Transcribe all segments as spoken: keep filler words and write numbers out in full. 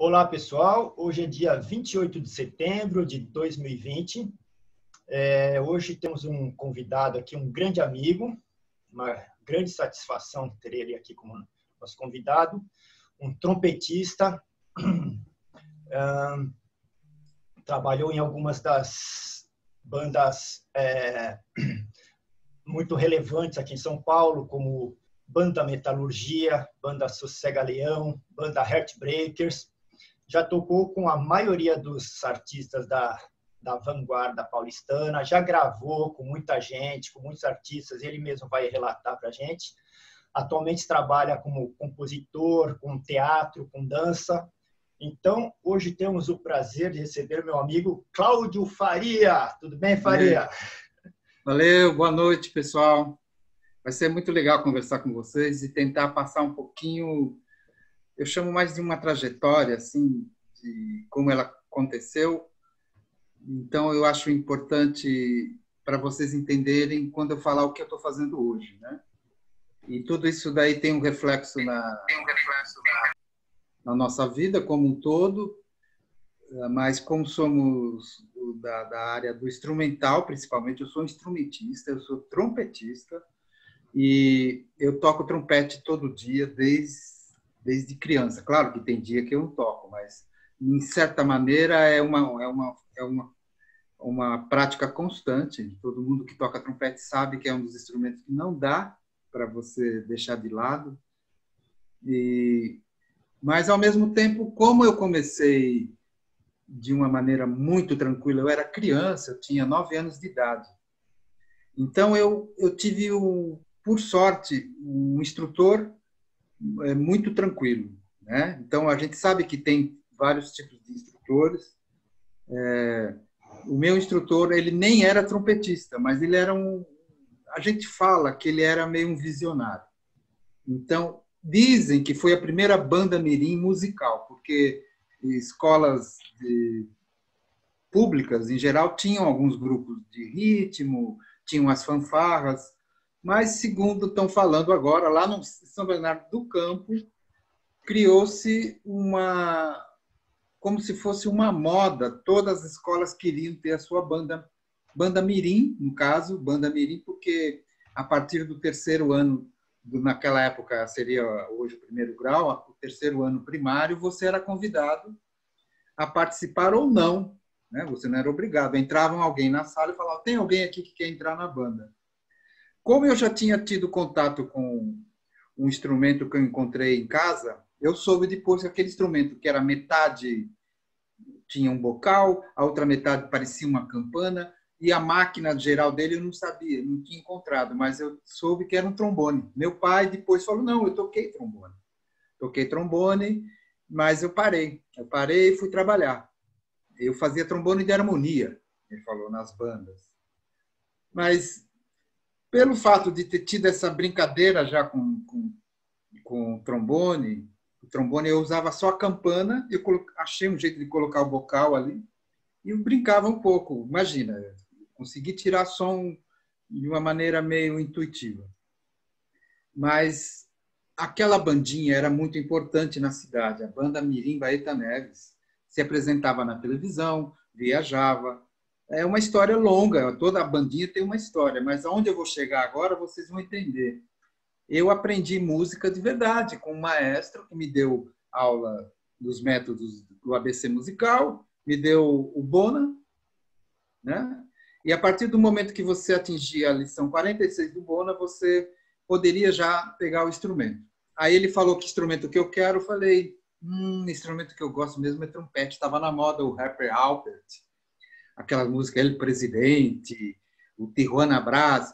Olá, pessoal. Hoje é dia vinte e oito de setembro de dois mil e vinte. É, hoje temos um convidado aqui, um grande amigo. Uma grande satisfação ter ele aqui como nosso convidado. Um trompetista. um, trabalhou em algumas das bandas é, muito relevantes aqui em São Paulo, como Banda Metalurgia, Banda Sossega Leão, Banda Heartbreakers. Já tocou com a maioria dos artistas da, da vanguarda paulistana, já gravou com muita gente, com muitos artistas, ele mesmo vai relatar para a gente. Atualmente trabalha como compositor, com teatro, com dança. Então, hoje temos o prazer de receber meu amigo Cláudio Faria. Tudo bem, Faria? Valeu, Valeu boa noite, pessoal. Vai ser muito legal conversar com vocês e tentar passar um pouquinho... Eu chamo mais de uma trajetória, assim, de como ela aconteceu. Então, eu acho importante para vocês entenderem quando eu falar o que eu estou fazendo hoje, né? E tudo isso daí tem um reflexo na, tem um reflexo na... na nossa vida como um todo, mas como somos da, da área do instrumental, principalmente, eu sou instrumentista, eu sou trompetista, e eu toco trompete todo dia desde... desde criança. Claro que tem dia que eu não toco, mas, em certa maneira, é uma, é uma, é uma, uma prática constante. Todo mundo que toca trompete sabe que é um dos instrumentos que não dá para você deixar de lado. E, mas, ao mesmo tempo, como eu comecei de uma maneira muito tranquila, eu era criança, eu tinha nove anos de idade. Então, eu, eu tive, um, por sorte, um instrutor é muito tranquilo, né? Então, a gente sabe que tem vários tipos de instrutores. É, o meu instrutor, ele nem era trompetista, mas ele era um... A gente fala que ele era meio um visionário. Então, dizem que foi a primeira banda mirim musical, porque escolas de, públicas, em geral, tinham alguns grupos de ritmo, tinham as fanfarras. Mas, segundo estão falando agora, lá no São Bernardo do Campo, criou-se uma... como se fosse uma moda. Todas as escolas queriam ter a sua banda, banda mirim, no caso, banda mirim, porque a partir do terceiro ano, naquela época seria hoje o primeiro grau, o terceiro ano primário, você era convidado a participar ou não, né? Você não era obrigado. Entrava alguém na sala e falava, tem alguém aqui que quer entrar na banda? Como eu já tinha tido contato com um instrumento que eu encontrei em casa, eu soube depois que aquele instrumento que era metade tinha um bocal, a outra metade parecia uma campana, e a máquina geral dele eu não sabia, não tinha encontrado, mas eu soube que era um trombone. Meu pai depois falou, não, eu toquei trombone. Toquei trombone, mas eu parei. Eu parei e fui trabalhar. Eu fazia trombone de harmonia, ele falou, nas bandas. Mas... pelo fato de ter tido essa brincadeira já com, com, com o trombone, o trombone eu usava só a campana, eu achei um jeito de colocar o bocal ali e eu brincava um pouco. Imagina, consegui tirar som de uma maneira meio intuitiva. Mas aquela bandinha era muito importante na cidade, a Banda Mirim Baeta Neves. Se apresentava na televisão, viajava. É uma história longa, toda a bandinha tem uma história, mas aonde eu vou chegar agora vocês vão entender. Eu aprendi música de verdade com um maestro que me deu aula dos métodos do A B C musical, me deu o Bona, né? E a partir do momento que você atingia a lição quarenta e seis do Bona, você poderia já pegar o instrumento. Aí ele falou que instrumento que eu quero, eu falei, hum, instrumento que eu gosto mesmo é trompete, estava na moda o rapper Albert. Aquela música, El Presidente, o Tijuana Brass,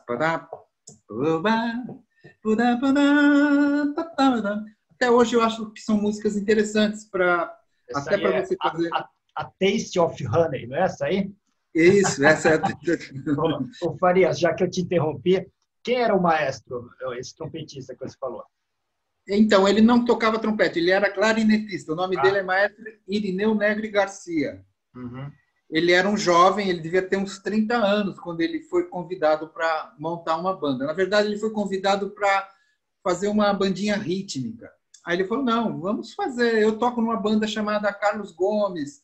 até hoje eu acho que são músicas interessantes para até para você é fazer. A, a, a Taste of Honey, não é essa aí? Isso, essa é a Ô, ô Farias, já que eu te interrompi, quem era o maestro, esse trompetista que você falou? Então, ele não tocava trompete, ele era clarinetista. O nome ah. dele é maestro Irineu Negre Garcia. Uhum. Ele era um jovem, ele devia ter uns trinta anos quando ele foi convidado para montar uma banda. Na verdade, ele foi convidado para fazer uma bandinha rítmica. Aí ele falou, não, vamos fazer. Eu toco numa banda chamada Carlos Gomes,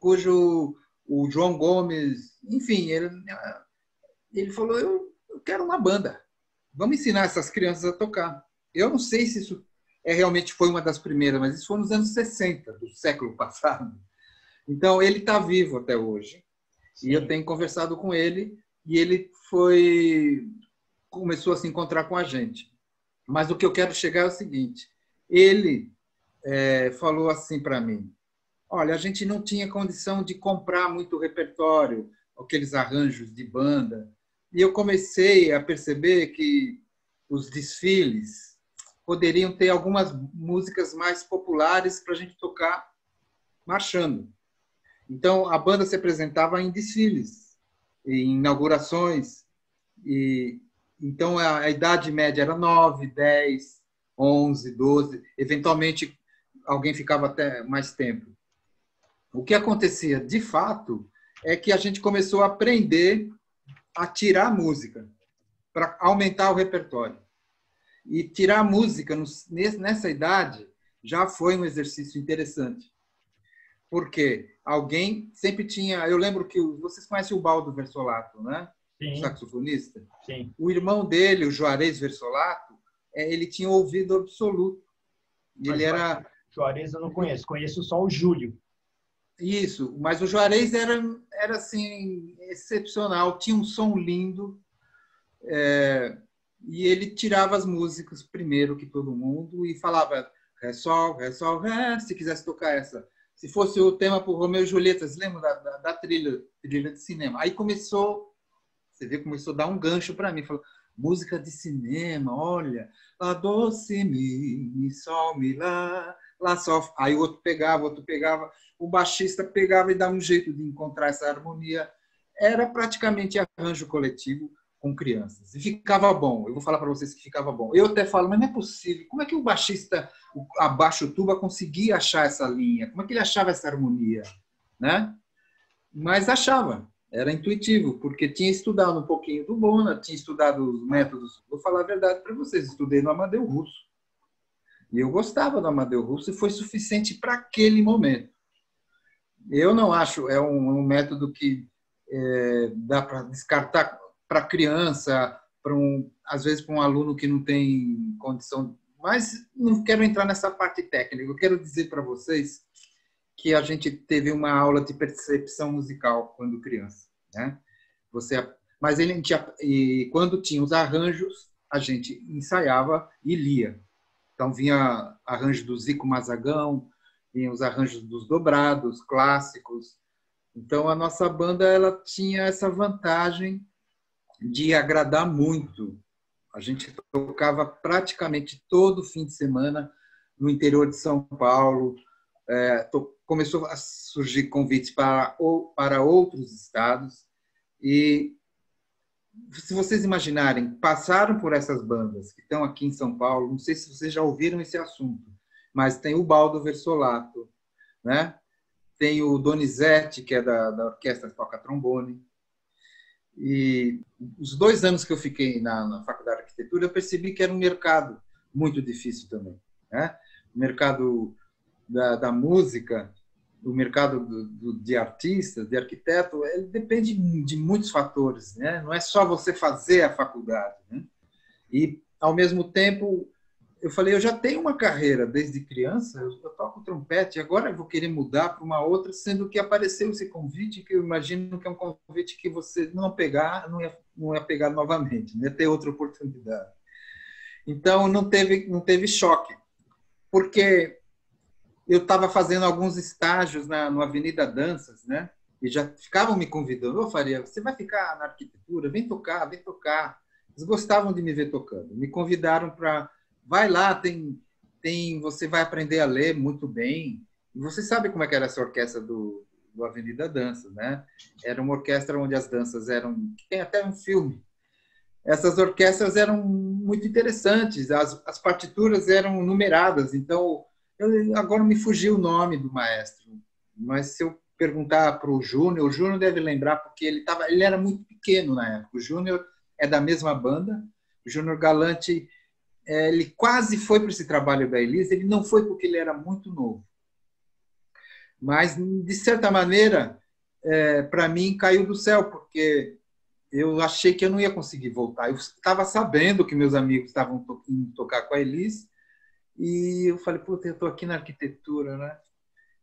cujo o João Gomes... Enfim, ele, ele falou, eu, eu quero uma banda. Vamos ensinar essas crianças a tocar. Eu não sei se isso é, realmente foi uma das primeiras, mas isso foi nos anos sessenta, do século passado. Então, ele está vivo até hoje. Sim. E eu tenho conversado com ele e ele foi... começou a se encontrar com a gente. Mas o que eu quero chegar é o seguinte, ele é, falou assim para mim, olha, a gente não tinha condição de comprar muito repertório, aqueles arranjos de banda, e eu comecei a perceber que os desfiles poderiam ter algumas músicas mais populares para a gente tocar marchando. Então, a banda se apresentava em desfiles, em inaugurações, e então, a idade média era nove, dez, onze, doze. Eventualmente, alguém ficava até mais tempo. O que acontecia, de fato, é que a gente começou a aprender a tirar música para aumentar o repertório. E tirar música nessa idade já foi um exercício interessante. Porque alguém sempre tinha... Eu lembro que vocês conhecem o Baldo Versolato, né? Sim. Saxofonista. Sim. O irmão dele, o Juarez Versolato, ele tinha ouvido absoluto. Ele mas, era... Juarez eu não conheço, conheço só o Júlio. Isso, mas o Juarez era, era assim, excepcional, tinha um som lindo, é... e ele tirava as músicas primeiro que todo mundo e falava Ré, Sol, Ré, Sol, Ré, se quisesse tocar essa. Se fosse o tema por Romeu e Julieta, vocês lembram da, da, da trilha, trilha de cinema? Aí começou... Você vê, começou a dar um gancho para mim. Falou, música de cinema, olha. Lá, do, si, mi, mi, sol, mi, lá, lá, sol. Aí o outro pegava, o outro pegava. O baixista pegava e dava um jeito de encontrar essa harmonia. Era praticamente arranjo coletivo com crianças. E ficava bom. Eu vou falar para vocês que ficava bom. Eu até falo, mas não é possível. Como é que o baixista, a baixo-tuba, conseguia achar essa linha? Como é que ele achava essa harmonia? Né? Mas achava. Era intuitivo, porque tinha estudado um pouquinho do Bona, tinha estudado os métodos. Vou falar a verdade para vocês, estudei no Amadeu Russo. E eu gostava do Amadeu Russo e foi suficiente para aquele momento. Eu não acho, é um, um método que é, dá para descartar para criança, para um, às vezes para um aluno que não tem condição. Mas não quero entrar nessa parte técnica. Eu quero dizer para vocês que a gente teve uma aula de percepção musical quando criança, né? Você, mas ele tinha, e quando tinha os arranjos, a gente ensaiava e lia. Então vinha arranjo do Zico Mazagão, vinha os arranjos dos dobrados, clássicos. Então a nossa banda ela tinha essa vantagem de agradar muito. A gente tocava praticamente todo fim de semana no interior de São Paulo. É, to, começou a surgir convites para, ou, para outros estados e, se vocês imaginarem, passaram por essas bandas que estão aqui em São Paulo, não sei se vocês já ouviram esse assunto, mas tem o Baldo Versolato, né? Tem o Donizete, que é da, da orquestra toca trombone, e os dois anos que eu fiquei na, na faculdade de arquitetura, eu percebi que era um mercado muito difícil também, né? O mercado Da, da música, do mercado do, do, de artistas, de arquiteto, ele depende de muitos fatores, né? Não é só você fazer a faculdade, né? E, ao mesmo tempo, eu falei, eu já tenho uma carreira desde criança, eu, eu toco trompete, agora eu vou querer mudar para uma outra, sendo que apareceu esse convite, que eu imagino que é um convite que você não pegar, não ia, não ia pegar novamente, né? Ter outra oportunidade. Então, não teve, não teve choque, porque... Eu estava fazendo alguns estágios na no Avenida Danças, né? E já ficavam me convidando. Ô, Faria, você vai ficar na arquitetura? Vem tocar, vem tocar. Eles gostavam de me ver tocando. Me convidaram para... Vai lá, tem, tem, você vai aprender a ler muito bem. E você sabe como é que era essa orquestra do, do Avenida Danças, né? Era uma orquestra onde as danças eram... Tem até um filme. Essas orquestras eram muito interessantes. As, as partituras eram numeradas, então... Eu, agora me fugiu o nome do maestro, mas se eu perguntar para o Júnior, o Júnior deve lembrar, porque ele, tava, ele era muito pequeno na época. O Júnior é da mesma banda, o Júnior Galante ele quase foi para esse trabalho da Elis, ele não foi porque ele era muito novo. Mas, de certa maneira, é, para mim, caiu do céu, porque eu achei que eu não ia conseguir voltar. Eu estava sabendo que meus amigos estavam to- indo tocar com a Elis, e eu falei, puta, eu estou aqui na arquitetura, né?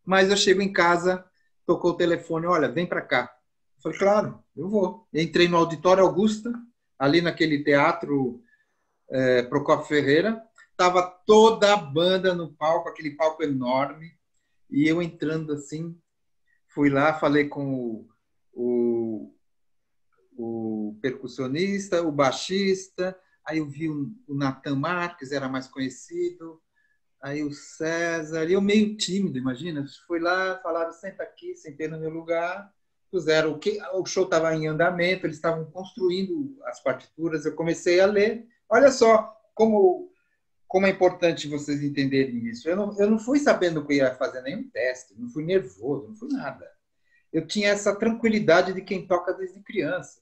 Mas eu chego em casa, tocou o telefone, olha, vem para cá. Eu falei, claro, eu vou. Eu entrei no Auditório Augusta, ali naquele teatro é, Procópio Ferreira. Estava toda a banda no palco, aquele palco enorme. E eu entrando assim, fui lá, falei com o, o, o percussionista, o baixista. Aí eu vi o, o Natan Marques, era mais conhecido. Aí o César, eu meio tímido, imagina. Fui lá, falaram, senta aqui, sentei no meu lugar. Puseram o que o show estava em andamento, eles estavam construindo as partituras, eu comecei a ler. Olha só como, como é importante vocês entenderem isso. Eu não, eu não fui sabendo que eu ia fazer nenhum teste, não fui nervoso, não fui nada. Eu tinha essa tranquilidade de quem toca desde criança.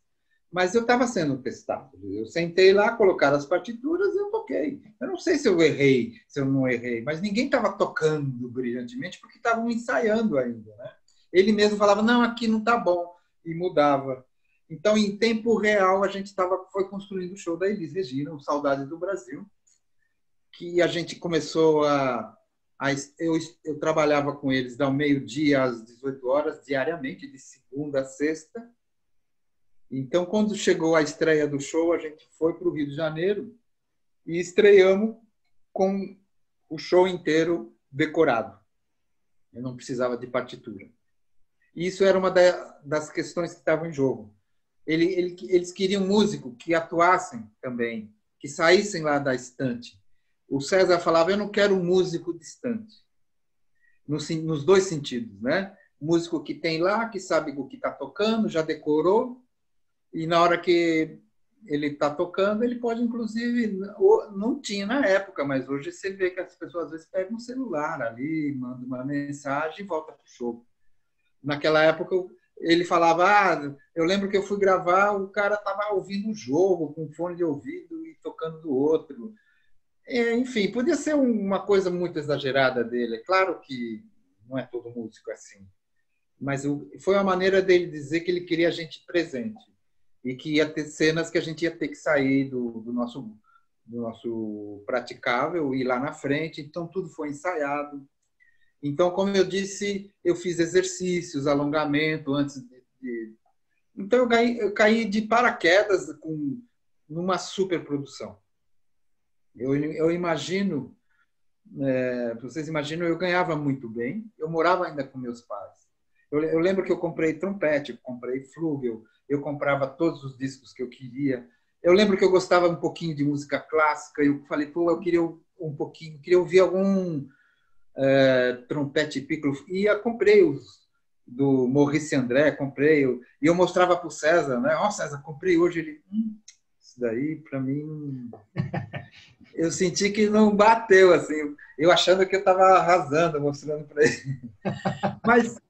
Mas eu estava sendo testado. Eu sentei lá, colocaram as partituras e eu toquei. Eu não sei se eu errei, se eu não errei, mas ninguém estava tocando brilhantemente porque estavam ensaiando ainda, né? Ele mesmo falava, não, aqui não está bom, e mudava. Então, em tempo real, a gente tava, foi construindo o show da Elis Regina, o Saudades do Brasil, que a gente começou a... a eu, eu trabalhava com eles ao meio-dia às dezoito horas, diariamente, de segunda a sexta. Então, quando chegou a estreia do show, a gente foi para o Rio de Janeiro e estreamos com o show inteiro decorado. Eu não precisava de partitura. Isso era uma das questões que estavam em jogo. Eles queriam músicos que atuassem também, que saíssem lá da estante. O César falava, eu não quero um músico distante. Nos dois sentidos, né? Músico que tem lá, que sabe o que está tocando, já decorou, e na hora que ele está tocando, ele pode, inclusive, não tinha na época, mas hoje você vê que as pessoas às vezes pegam um celular ali, mandam uma mensagem e volta para o show. Naquela época, ele falava, ah, eu lembro que eu fui gravar, o cara estava ouvindo um jogo com fone de ouvido e tocando do outro. É, enfim, podia ser uma coisa muito exagerada dele. É claro que não é todo músico assim. Mas foi uma maneira dele dizer que ele queria a gente presente e que ia ter cenas que a gente ia ter que sair do, do, nosso, do nosso praticável e ir lá na frente. Então, tudo foi ensaiado. Então, como eu disse, eu fiz exercícios, alongamento antes de... de... Então, eu caí, eu caí de paraquedas com, numa superprodução. Eu, eu imagino... É, vocês imaginam, eu ganhava muito bem. Eu morava ainda com meus pais. Eu, eu lembro que eu comprei trompete, eu comprei flúgel, eu comprava todos os discos que eu queria. Eu lembro que eu gostava um pouquinho de música clássica. Eu falei, pô, eu queria um pouquinho... queria ouvir algum... É, trompete e piccolo, e eu comprei os do Maurice André, comprei, eu, e eu mostrava para o César, né? Ó, oh, César, comprei hoje, ele, hum, isso daí para mim, eu senti que não bateu, assim, eu achando que eu estava arrasando, mostrando para ele. Mas,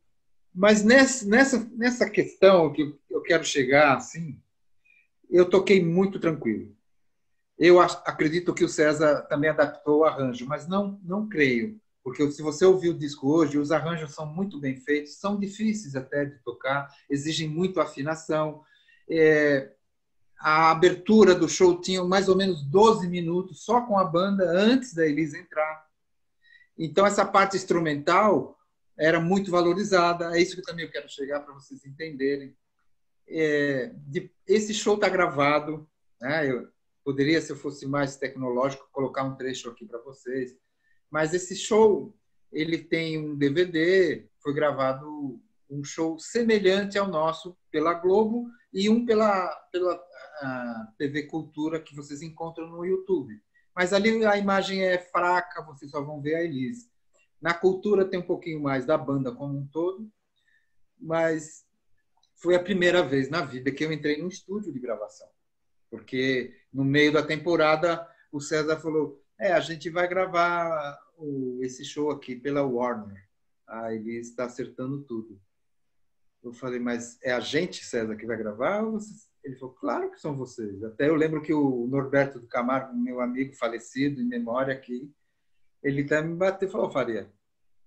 mas nessa, nessa, nessa questão que eu quero chegar, assim, eu toquei muito tranquilo. Eu acredito que o César também adaptou o arranjo, mas não, não creio. Porque se você ouvir o disco hoje, os arranjos são muito bem feitos, são difíceis até de tocar, exigem muito afinação. É, a abertura do show tinha mais ou menos doze minutos só com a banda antes da Elis entrar. Então, essa parte instrumental era muito valorizada. É isso que também eu quero chegar para vocês entenderem. É, de, esse show está gravado. Né? Eu poderia, se eu fosse mais tecnológico, colocar um trecho aqui para vocês. Mas esse show, ele tem um D V D, foi gravado um show semelhante ao nosso pela Globo e um pela, pela T V Cultura, que vocês encontram no YouTube. Mas ali a imagem é fraca, vocês só vão ver a Elis. Na Cultura tem um pouquinho mais da banda como um todo, mas foi a primeira vez na vida que eu entrei num estúdio de gravação. Porque no meio da temporada, o César falou... É, a gente vai gravar o, esse show aqui pela Warner. Ah, ele está acertando tudo. Eu falei, mas é a gente, César, que vai gravar? Ou vocês Ele falou, claro que são vocês. Até eu lembro que o Norberto de Camargo, meu amigo falecido, em memória aqui, ele até me bateu e falou, Faria,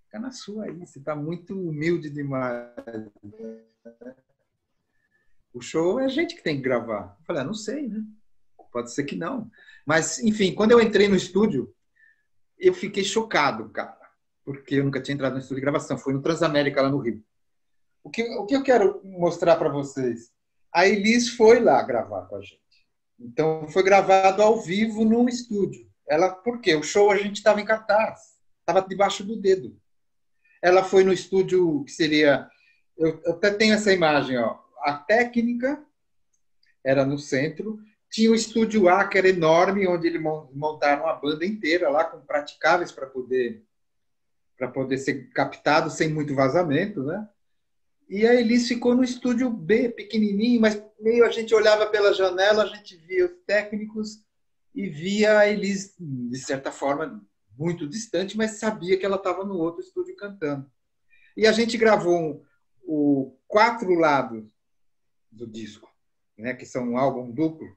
fica na sua aí, você está muito humilde demais. O show é a gente que tem que gravar. Eu falei, ah, não sei, né? Pode ser que não. Mas, enfim, quando eu entrei no estúdio, eu fiquei chocado, cara, porque eu nunca tinha entrado no estúdio de gravação. Foi no Transamérica, lá no Rio. O que, o que eu quero mostrar para vocês? A Elis foi lá gravar com a gente. Então, foi gravado ao vivo num estúdio. Ela, por quê? O show a gente estava em cartaz. Estava debaixo do dedo. Ela foi no estúdio que seria... Eu, eu até tenho essa imagem, ó. A técnica era no centro. Tinha o estúdio A, que era enorme, onde eles montaram a banda inteira lá, com praticáveis para poder, para poder ser captado sem muito vazamento, né? E a Elis ficou no estúdio B, pequenininho, mas meio a gente olhava pela janela, a gente via os técnicos e via a Elis, de certa forma, muito distante, mas sabia que ela estava no outro estúdio cantando. E a gente gravou um, o quatro lados do disco, né, que são um álbum duplo,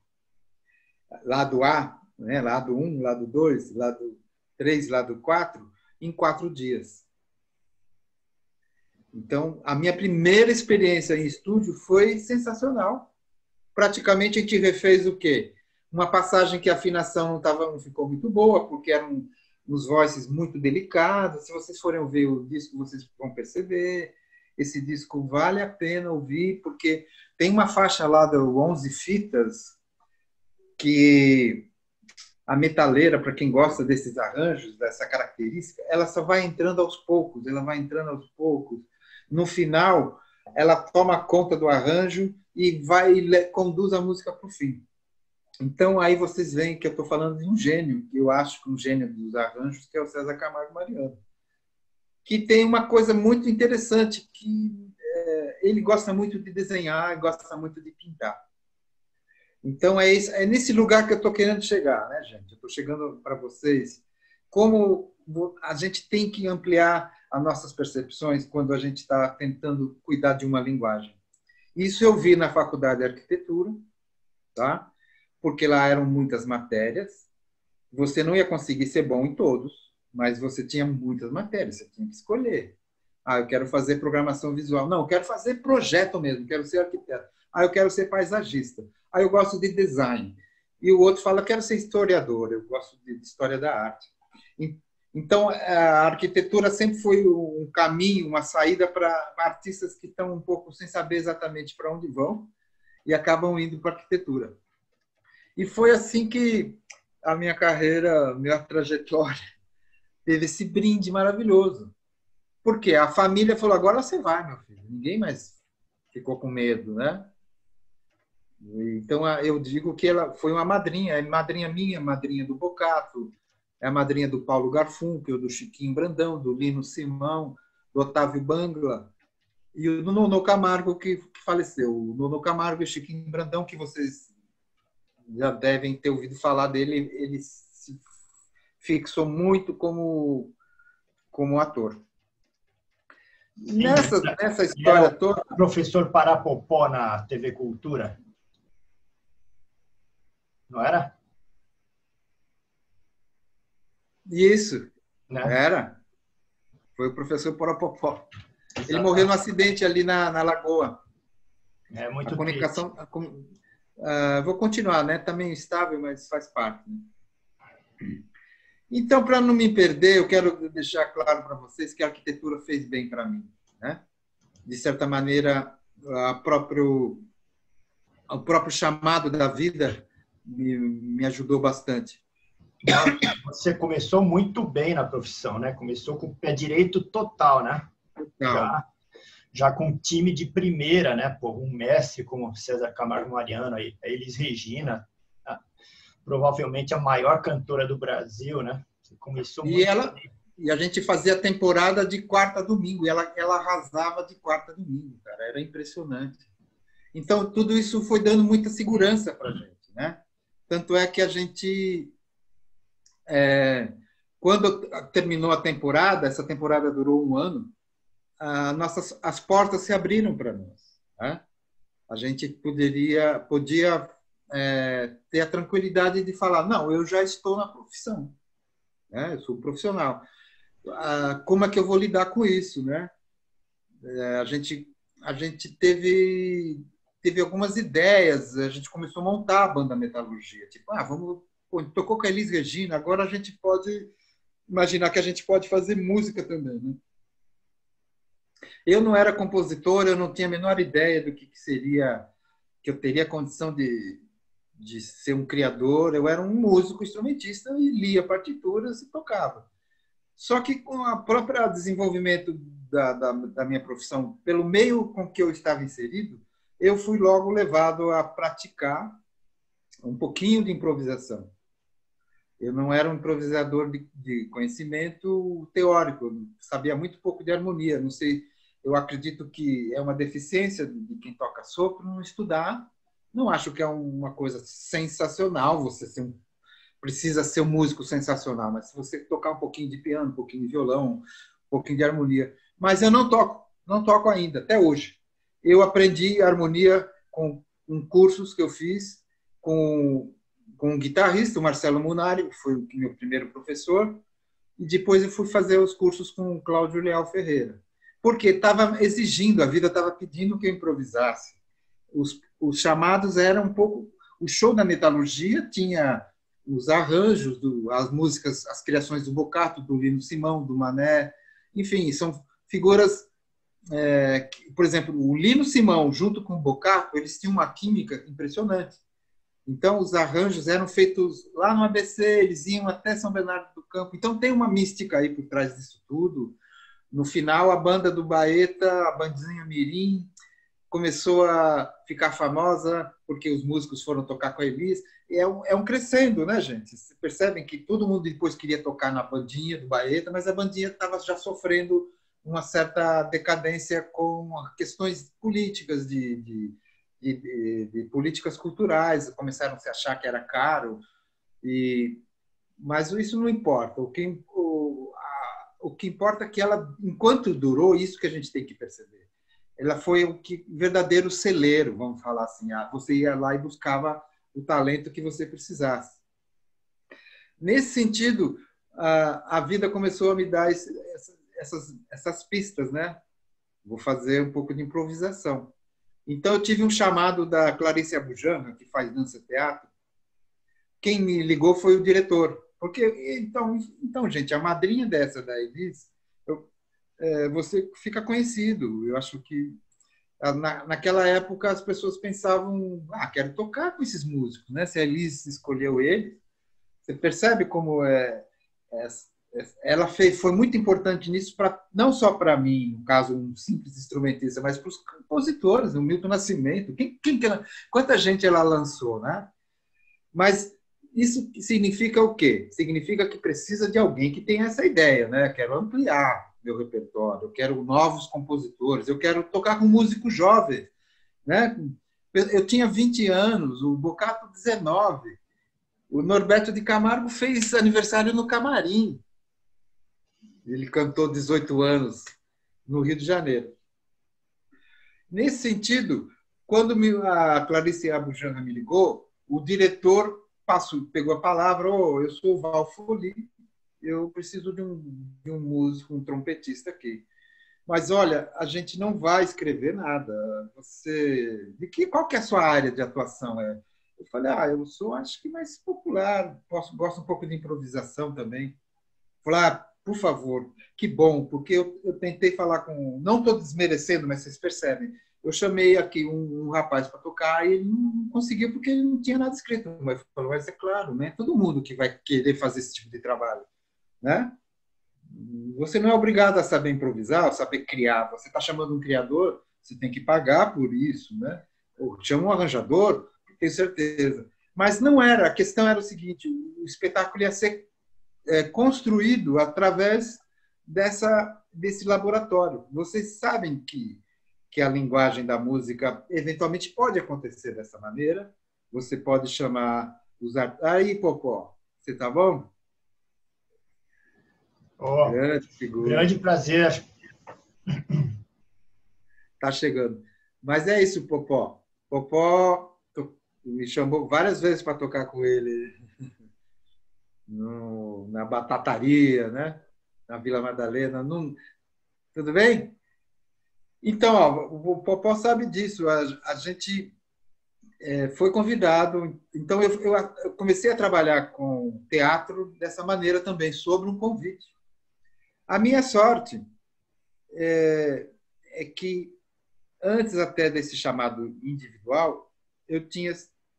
lado A, né, lado um, lado dois, lado três, lado quatro, em quatro dias. Então, a minha primeira experiência em estúdio foi sensacional. Praticamente, a gente refez o quê? Uma passagem que a afinação não, tava, não ficou muito boa, porque eram uns voices muito delicados. Se vocês forem ouvir o disco, vocês vão perceber. Esse disco vale a pena ouvir, porque tem uma faixa lá do onze fitas que a metaleira, para quem gosta desses arranjos, dessa característica, ela só vai entrando aos poucos, ela vai entrando aos poucos. No final, ela toma conta do arranjo e vai conduz a música para o fim. Então, aí vocês veem que eu estou falando de um gênio, que eu acho que um gênio dos arranjos, que é o César Camargo Mariano, que tem uma coisa muito interessante, que é, ele gosta muito de desenhar, gosta muito de pintar. Então, é, isso, é nesse lugar que eu estou querendo chegar, né, gente? Eu estou chegando para vocês como a gente tem que ampliar as nossas percepções quando a gente está tentando cuidar de uma linguagem. Isso eu vi na faculdade de arquitetura, tá? Porque lá eram muitas matérias. Você não ia conseguir ser bom em todos, mas você tinha muitas matérias, você tinha que escolher. Ah, eu quero fazer programação visual. Não, eu quero fazer projeto mesmo, quero ser arquiteto. Ah, eu quero ser paisagista. Ah, eu gosto de design. E o outro fala, eu quero ser historiador, eu gosto de história da arte. Então, a arquitetura sempre foi um caminho, uma saída para artistas que estão um pouco sem saber exatamente para onde vão e acabam indo para a arquitetura. E foi assim que a minha carreira, a minha trajetória teve esse brinde maravilhoso. Porque a família falou, agora você vai, meu filho. Ninguém mais ficou com medo, né? Então, eu digo que ela foi uma madrinha. É madrinha minha, madrinha do Bocato, é a madrinha do Paulo Garfunkel, do Chiquinho Brandão, do Lino Simão, do Otávio Bangla e do Nuno Camargo, que faleceu. O Nuno Camargo e o Chiquinho Brandão, que vocês já devem ter ouvido falar dele, eles se fixou muito como, como ator. Sim, nessa, nessa história toda... Professor Parapopó na T V Cultura. Não era? Isso. Não era. Foi o professor Parapopó. Exatamente. Ele morreu num acidente ali na, na Lagoa. É muito a comunicação. A, a, a, vou continuar, né? Tá meio instável, mas faz parte. Né? Então, para não me perder, eu quero deixar claro para vocês que a arquitetura fez bem para mim, né? De certa maneira, a próprio, o próprio chamado da vida me, me ajudou bastante. Você começou muito bem na profissão, né? Começou com o pé direito total, né? Já, já com um time de primeira, né? Pô, um mestre como César Camargo Mariano, a Elis Regina, provavelmente a maior cantora do Brasil, né? Começou muito e ela bem. E a gente fazia a temporada de quarta a domingo, e ela, ela arrasava de quarta a domingo, cara, era impressionante. Então, tudo isso foi dando muita segurança para a gente, né? Tanto é que a gente, é, quando terminou a temporada, essa temporada durou um ano, a nossas, as portas se abriram para nós, né? A gente poderia, podia é, ter a tranquilidade de falar, não, eu já estou na profissão, né? Eu sou profissional. Ah, como é que eu vou lidar com isso, né? É, a gente, a gente teve, teve algumas ideias, a gente começou a montar a Banda Metalurgia. Tipo, ah, vamos, pô, tocou com a Elis Regina, agora a gente pode imaginar que a gente pode fazer música também, né? Eu não era compositor, eu não tinha a menor ideia do que seria, que eu teria condição de, de ser um criador. Eu era um músico instrumentista e lia partituras e tocava. Só que com a própria desenvolvimento da, da, da minha profissão, pelo meio com que eu estava inserido, eu fui logo levado a praticar um pouquinho de improvisação. Eu não era um improvisador de, de conhecimento teórico, eu sabia muito pouco de harmonia. Não sei, eu acredito que é uma deficiência de quem toca sopro não estudar. Não acho que é uma coisa sensacional. Você ser, precisa ser um músico sensacional, mas se você tocar um pouquinho de piano, um pouquinho de violão, um pouquinho de harmonia. Mas eu não toco, não toco ainda, até hoje. Eu aprendi harmonia com, com cursos que eu fiz com com um guitarrista, o Marcelo Munari, que foi o meu primeiro professor, e depois eu fui fazer os cursos com o Cláudio Leal Ferreira, porque estava exigindo, a vida estava pedindo que eu improvisasse. Os, os chamados eram um pouco... O show da metalurgia tinha os arranjos, do, as músicas, as criações do Bocato, do Lino Simão, do Mané, enfim, são figuras... É, que, por exemplo, o Lino Simão, junto com o Bocato, eles tinham uma química impressionante. Então, os arranjos eram feitos lá no A B C, eles iam até São Bernardo do Campo. Então, tem uma mística aí por trás disso tudo. No final, a banda do Baeta, a bandinha Mirim, começou a ficar famosa porque os músicos foram tocar com a Elis. É um, é um crescendo, né, gente? Vocês percebem que todo mundo depois queria tocar na bandinha do Baeta, mas a bandinha estava já sofrendo uma certa decadência com questões políticas de... de De, de, de políticas culturais, começaram a se achar que era caro, e, mas isso não importa. O que, o, a, o que importa é que ela, enquanto durou, isso que a gente tem que perceber, ela foi o que, verdadeiro celeiro, vamos falar assim, ah, você ia lá e buscava o talento que você precisasse. Nesse sentido, a, a vida começou a me dar esse, essas, essas pistas, né? Vou fazer um pouco de improvisação. Então, eu tive um chamado da Clarice Abujano, que faz dança teatro. Quem me ligou foi o diretor. Porque, então, então gente, a madrinha dessa da Elis, eu, é, você fica conhecido. Eu acho que, na, naquela época, as pessoas pensavam, ah, quero tocar com esses músicos, né? Se a Elis escolheu ele, você percebe como é, é, é, ela fez, foi muito importante nisso, pra, não só para mim, no caso, um simples instrumentista, mas para os compositores, o Milton Nascimento, quem, quem, quanta gente ela lançou, né? Mas isso significa o quê? Significa que precisa de alguém que tenha essa ideia, né? Quero ampliar meu repertório, eu quero novos compositores, eu quero tocar com músicos jovens, né? Eu tinha vinte anos, o Bocato dezenove, o Norberto de Camargo fez aniversário no camarim. Ele cantou dezoito anos no Rio de Janeiro. Nesse sentido, quando a Clarice Abujano me ligou, o diretor passou, pegou a palavra, oh, eu sou o Val Foli, eu preciso de um, de um músico, um trompetista aqui. Mas, olha, a gente não vai escrever nada. Você, de que, qual que é a sua área de atuação? É? Eu falei, ah, eu sou, acho que mais popular, posso, gosto um pouco de improvisação também. Falei, ah, por favor, que bom, porque eu, eu tentei falar com... Não estou desmerecendo, mas vocês percebem. Eu chamei aqui um, um rapaz para tocar e ele não conseguiu porque ele não tinha nada escrito. Mas falou, mas é claro, né? Todo mundo que vai querer fazer esse tipo de trabalho, né? Você não é obrigado a saber improvisar, a saber criar. Você está chamando um criador, você tem que pagar por isso, né? Ou chama um arranjador, tenho certeza. Mas não era. A questão era o seguinte, o espetáculo ia ser É, construído através dessa, desse laboratório. Vocês sabem que, que a linguagem da música eventualmente pode acontecer dessa maneira. Você pode chamar os art... Aí, Popó, você tá bom? Oh, grande figura. Grande prazer. Tá chegando. Mas é isso, Popó. Popó me chamou várias vezes para tocar com ele no, na Batataria, né? Na Vila Madalena. No... Tudo bem? Então, ó, o Popó sabe disso. A, a gente é, foi convidado. Então, eu, eu, eu comecei a trabalhar com teatro dessa maneira também, sobre um convite. A minha sorte é, é que, antes até desse chamado individual, eu tinha,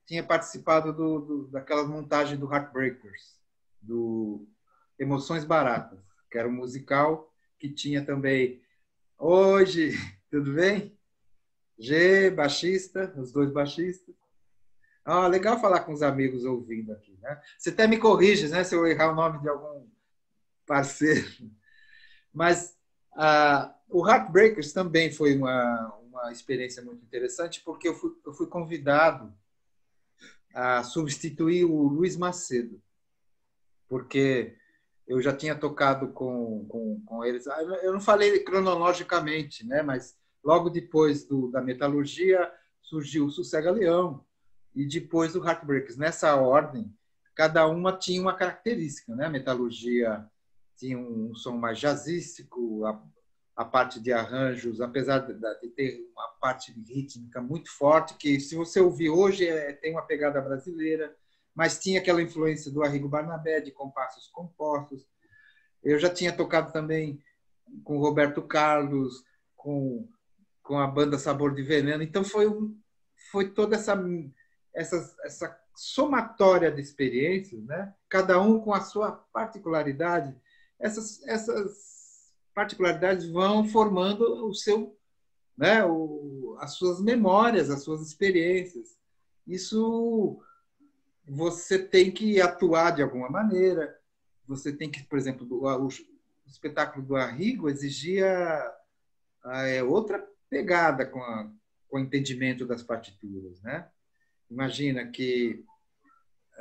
tinha participado do, do, daquela montagem do Heartbreakers, do Emoções Baratas, que era um musical que tinha também... Hoje, tudo bem? G, baixista, os dois baixistas. Ah, legal falar com os amigos ouvindo aqui, né? Você até me corrige, né, se eu errar o nome de algum parceiro. Mas ah, o Heartbreakers também foi uma... uma experiência muito interessante, porque eu fui, eu fui convidado a substituir o Luiz Macedo, porque eu já tinha tocado com, com, com eles. Eu não falei cronologicamente, né? Mas logo depois do, da Metalurgia surgiu o Sossega Leão e depois o Heartbreakers. Nessa ordem, cada uma tinha uma característica, né? A Metalurgia tinha um som mais jazzístico, a, a parte de arranjos, apesar de ter uma parte rítmica muito forte, que se você ouvir hoje é, tem uma pegada brasileira, mas tinha aquela influência do Arrigo Barnabé, de compassos compostos. Eu já tinha tocado também com o Roberto Carlos, com, com a banda Sabor de Veneno. Então, foi, um, foi toda essa, essa, essa somatória de experiências, né? Cada um com a sua particularidade. Essas... essas particularidades vão formando o seu, né, o, as suas memórias, as suas experiências. Isso você tem que atuar de alguma maneira. Você tem que, por exemplo, o, o, o espetáculo do Arrigo exigia é, outra pegada com, a, com o entendimento das partituras, né? Imagina que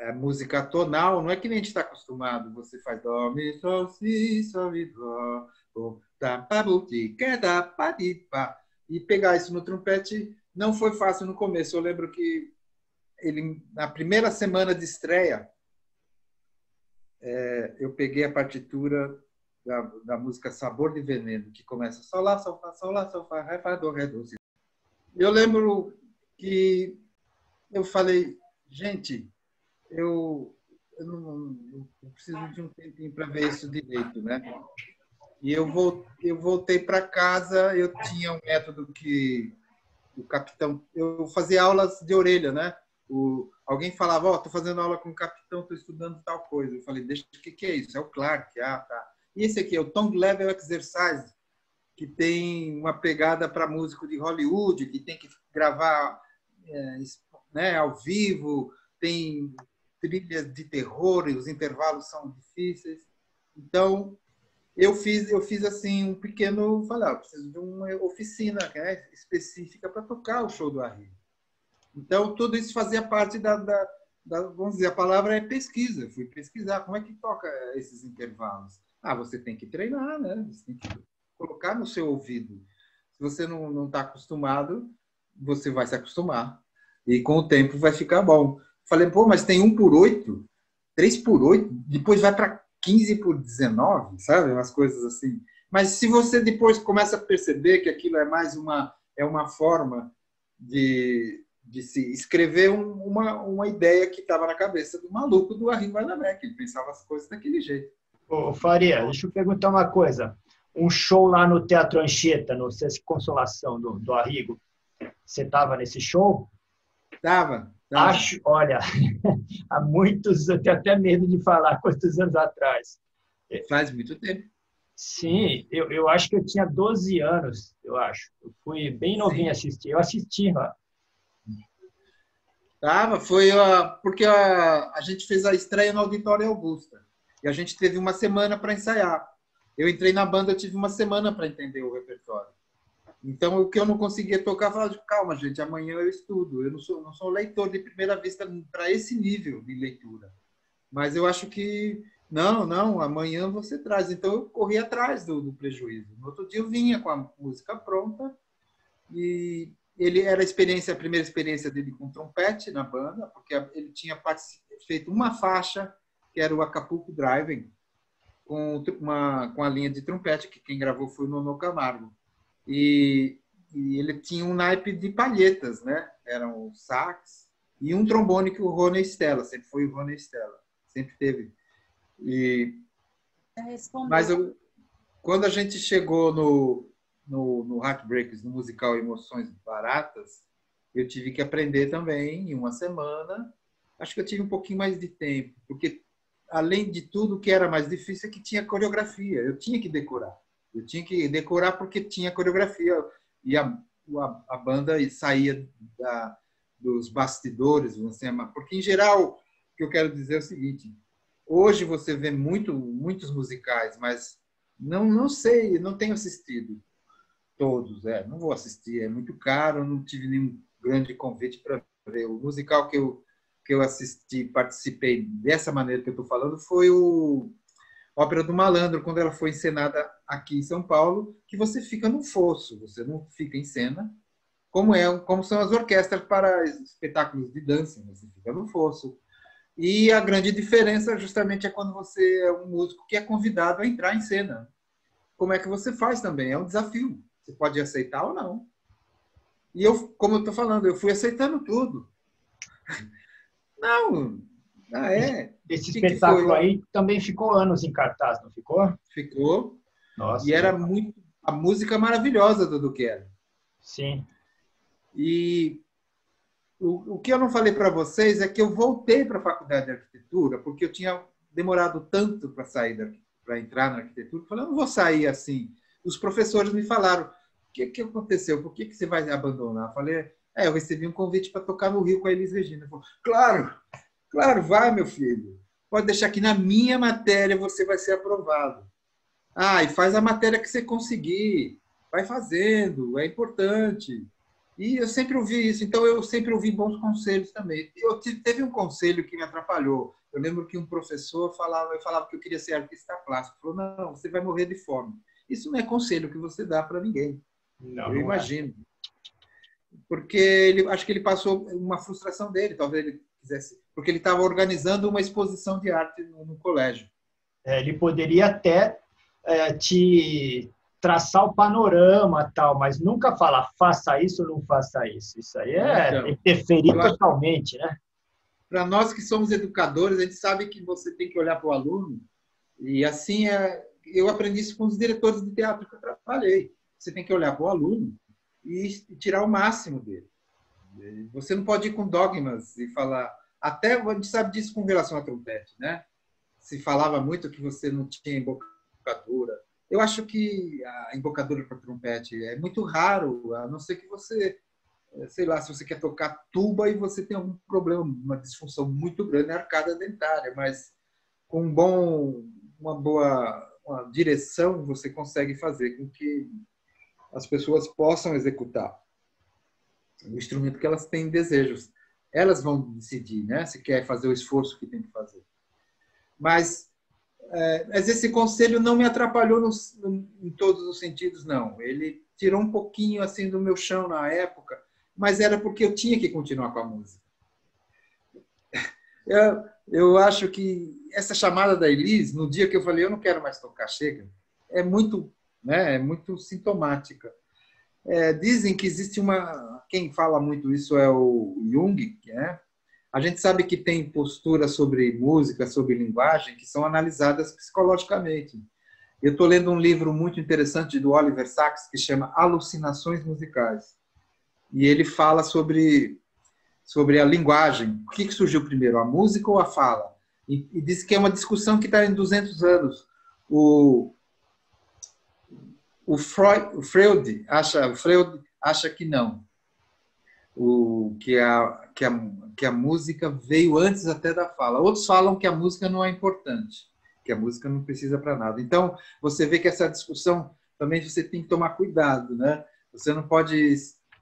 a música tonal não é que nem a gente está acostumado. Você faz dó, mi, sol, si, sol, mi, dó, e pegar isso no trompete não foi fácil no começo. Eu lembro que ele, na primeira semana de estreia, é, eu peguei a partitura da, da música Sabor de Veneno, que começa sol lá, sol fá, sol lá, sol fá, ré, fá, dó, ré, dó. Eu lembro que eu falei, gente, eu, eu, não, eu preciso de um tempinho para ver isso direito, né? E eu voltei para casa, eu tinha um método que o capitão... Eu fazia aulas de orelha, né? O, alguém falava, ó, oh, tô fazendo aula com o capitão, tô estudando tal coisa. Eu falei, deixa, o que, que é isso? É o Clark, ah, tá. E esse aqui é o Tongue Level Exercise, que tem uma pegada para músico de Hollywood, que tem que gravar é, né, ao vivo, tem trilhas de terror, e os intervalos são difíceis. Então... Eu fiz, eu fiz assim um pequeno, falar, eu preciso de uma oficina, né, específica para tocar o show do Arrigo. Então, tudo isso fazia parte da, da, da, vamos dizer, a palavra é pesquisa. Eu fui pesquisar como é que toca esses intervalos. Ah, você tem que treinar, né? Você tem que colocar no seu ouvido. Se você não não está acostumado, você vai se acostumar. E com o tempo vai ficar bom. Falei, pô, mas tem um por oito, três por oito, depois vai para quinze por dezenove, sabe? Umas coisas assim. Mas se você depois começa a perceber que aquilo é mais uma, é uma forma de, de se escrever um, uma, uma ideia que estava na cabeça do maluco do Arrigo Barnabé, que ele pensava as coisas daquele jeito. Ô, Faria, deixa eu perguntar uma coisa. Um show lá no Teatro Anchieta, no Sesc Consolação do, do Arrigo, você estava nesse show? Estava. Não. Acho, olha, há muitos, eu tenho até medo de falar quantos anos atrás. Faz muito tempo. Sim, eu, eu acho que eu tinha doze anos, eu acho. Eu fui bem novinho assistir, eu assisti lá. Tava, foi a, porque a, a gente fez a estreia no Auditório Augusta e a gente teve uma semana para ensaiar. Eu entrei na banda, eu tive uma semana para entender o repertório. Então, o que eu não conseguia tocar, eu falava, calma, gente, amanhã eu estudo. Eu não sou, não sou leitor de primeira vista para esse nível de leitura. Mas eu acho que, não, não, amanhã você traz. Então, eu corri atrás do, do prejuízo. No outro dia, eu vinha com a música pronta e, Ele era a experiência, a primeira experiência dele com trompete na banda, porque ele tinha feito uma faixa que era o Acapulco Driving com uma com a linha de trompete, que quem gravou foi o Nuno Camargo. E, e ele tinha um naipe de palhetas, né? Eram sax e um trombone que o Rony Stella, sempre foi o Rony Stella, sempre teve. E mas eu, quando a gente chegou no No, no Heartbreakers, no musical Emoções Baratas, eu tive que aprender também em uma semana. Acho que eu tive um pouquinho mais de tempo, porque, além de tudo, o que era mais difícil é que tinha coreografia. Eu tinha que decorar. Eu tinha que decorar porque tinha coreografia. E a, a, a banda saía da, dos bastidores, vamos chamar. Porque, em geral, o que eu quero dizer é o seguinte. Hoje você vê muito, muitos musicais, mas não, não sei, não tenho assistido. Todos, é. Não vou assistir, é muito caro, não tive nenhum grande convite para ver. O musical que eu, que eu assisti, participei dessa maneira que eu estou falando, foi o Ópera do Malandro, quando ela foi encenada aqui em São Paulo, que você fica num fosso, você não fica em cena, como, é, como são as orquestras para espetáculos de dança, você fica no fosso. E a grande diferença, justamente, é quando você é um músico que é convidado a entrar em cena. Como é que você faz também? É um desafio. Você pode aceitar ou não. E eu, como eu estou falando, eu fui aceitando tudo. Não, ah, é. Esse que espetáculo que aí também ficou anos em cartaz, não ficou? Ficou. Nossa. E era muito a música maravilhosa do Duquero. Sim. E o, o que eu não falei para vocês é que eu voltei para a faculdade de arquitetura, porque eu tinha demorado tanto para sair, para entrar na arquitetura. Eu falei, eu não vou sair assim. Os professores me falaram, o que, que aconteceu? Por que, que você vai abandonar? Eu falei, é, eu recebi um convite para tocar no Rio com a Elis Regina. Eu falei, claro, claro, vai, meu filho. Pode deixar que na minha matéria você vai ser aprovado. Ah, e faz a matéria que você conseguir. Vai fazendo, é importante. E eu sempre ouvi isso, então eu sempre ouvi bons conselhos também. Eu tive, teve um conselho que me atrapalhou. Eu lembro que um professor falava, eu falava que eu queria ser artista plástico. Ele falou, não, você vai morrer de fome. Isso não é conselho que você dá para ninguém. Não, eu imagino. Porque ele, acho que ele passou uma frustração dele, talvez ele quisesse. Porque ele estava organizando uma exposição de arte no, no colégio. É, ele poderia até é, te traçar o panorama, tal, mas nunca falar faça isso ou não faça isso. Isso aí é então, interferir totalmente, né? Para nós que somos educadores, a gente sabe que você tem que olhar para o aluno e assim é. Eu aprendi isso com os diretores de teatro que eu trabalhei. Você tem que olhar para o aluno e tirar o máximo dele. Você não pode ir com dogmas e falar... Até a gente sabe disso com relação à trompete, né? Se falava muito que você não tinha embocadura. Eu acho que a embocadura para trompete é muito raro, a não ser que você... Sei lá, se você quer tocar tuba e você tem algum problema, uma disfunção muito grande na arcada dentária, mas com um bom, uma boa... uma direção, você consegue fazer com que as pessoas possam executar o instrumento que elas têm desejos. Elas vão decidir, né? Se quer fazer o esforço que tem que fazer. Mas, é, mas esse conselho não me atrapalhou no, no, em todos os sentidos, não. Ele tirou um pouquinho assim do meu chão na época, mas era porque eu tinha que continuar com a música. Eu... Eu acho que essa chamada da Elis, no dia que eu falei, eu não quero mais tocar, chega, é muito, né, é muito sintomática. É, dizem que existe uma... Quem fala muito isso é o Jung, né? A gente sabe que tem posturas sobre música, sobre linguagem, que são analisadas psicologicamente. Eu estou lendo um livro muito interessante do Oliver Sacks, que chama Alucinações Musicais. E ele fala sobre... sobre a linguagem. O que surgiu primeiro, a música ou a fala? E, e diz que é uma discussão que está em duzentos anos. O, o, Freud, o, Freud acha, o Freud acha que não. O, que, a, que, a, que a música veio antes até da fala. Outros falam que a música não é importante, que a música não precisa para nada. Então, você vê que essa discussão também você tem que tomar cuidado, né? Você não pode...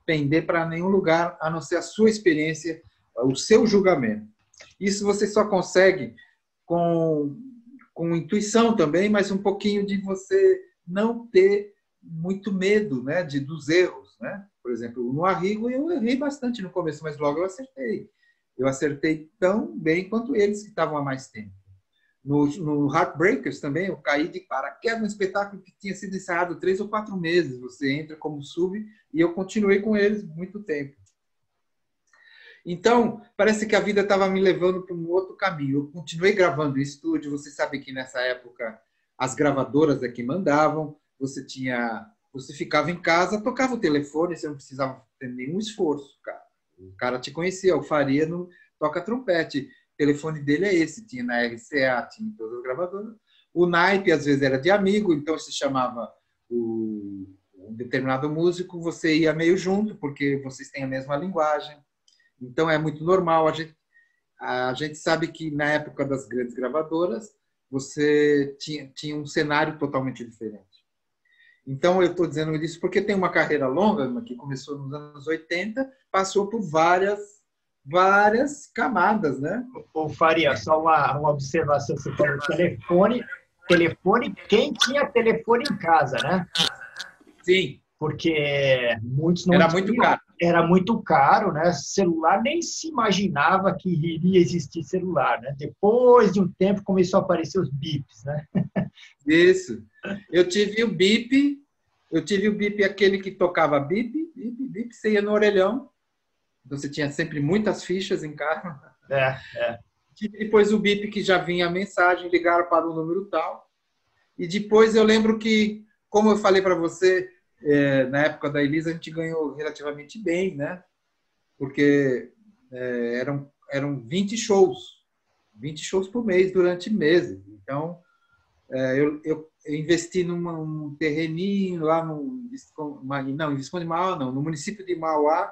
pender para nenhum lugar, a não ser a sua experiência, o seu julgamento. Isso você só consegue com, com intuição também, mas um pouquinho de você não ter muito medo, né, de, dos erros. Né? Por exemplo, no Arrigo eu errei bastante no começo, mas logo eu acertei. Eu acertei tão bem quanto eles que estavam há mais tempo. No, no Heartbreakers também, eu caí de paraquedas no espetáculo que tinha sido ensaiado três ou quatro meses. Você entra como sub e eu continuei com eles muito tempo. Então, parece que a vida estava me levando para um outro caminho. Eu continuei gravando em estúdio. Você sabe que nessa época as gravadoras é que mandavam. Você tinha, você ficava em casa, tocava o telefone, você não precisava ter nenhum esforço, cara. O cara te conhecia, o Faria não toca trompete. O telefone dele é esse, tinha na R C A, tinha em todas as gravadoras. O naipe, às vezes, era de amigo, então se chamava o, um determinado músico, você ia meio junto, porque vocês têm a mesma linguagem. Então, é muito normal. A gente, a gente sabe que, na época das grandes gravadoras, você tinha, tinha um cenário totalmente diferente. Então, eu estou dizendo isso porque tem uma carreira longa, que começou nos anos oitenta, passou por várias... várias camadas, né? Ô, Faria, só uma, uma observação. Você falou telefone, telefone, quem tinha telefone em casa, né? Sim. Porque muitos não tinham. Era muito caro. Era muito caro, né? Celular, nem se imaginava que iria existir celular, né? Depois de um tempo começou a aparecer os bips, né? Isso. Eu tive o bip, eu tive o bip, aquele que tocava bip, bip, bip, você ia no orelhão. Você tinha sempre muitas fichas em casa. É, é. Depois o bip que já vinha a mensagem, ligaram para o número tal. E depois eu lembro que, como eu falei para você, é, na época da Elis, a gente ganhou relativamente bem, né? Porque é, eram, eram vinte shows. vinte shows por mês, durante meses. Então, é, eu, eu investi num um terreninho lá no... Não, em Visconde de Mauá, não. No município de Mauá.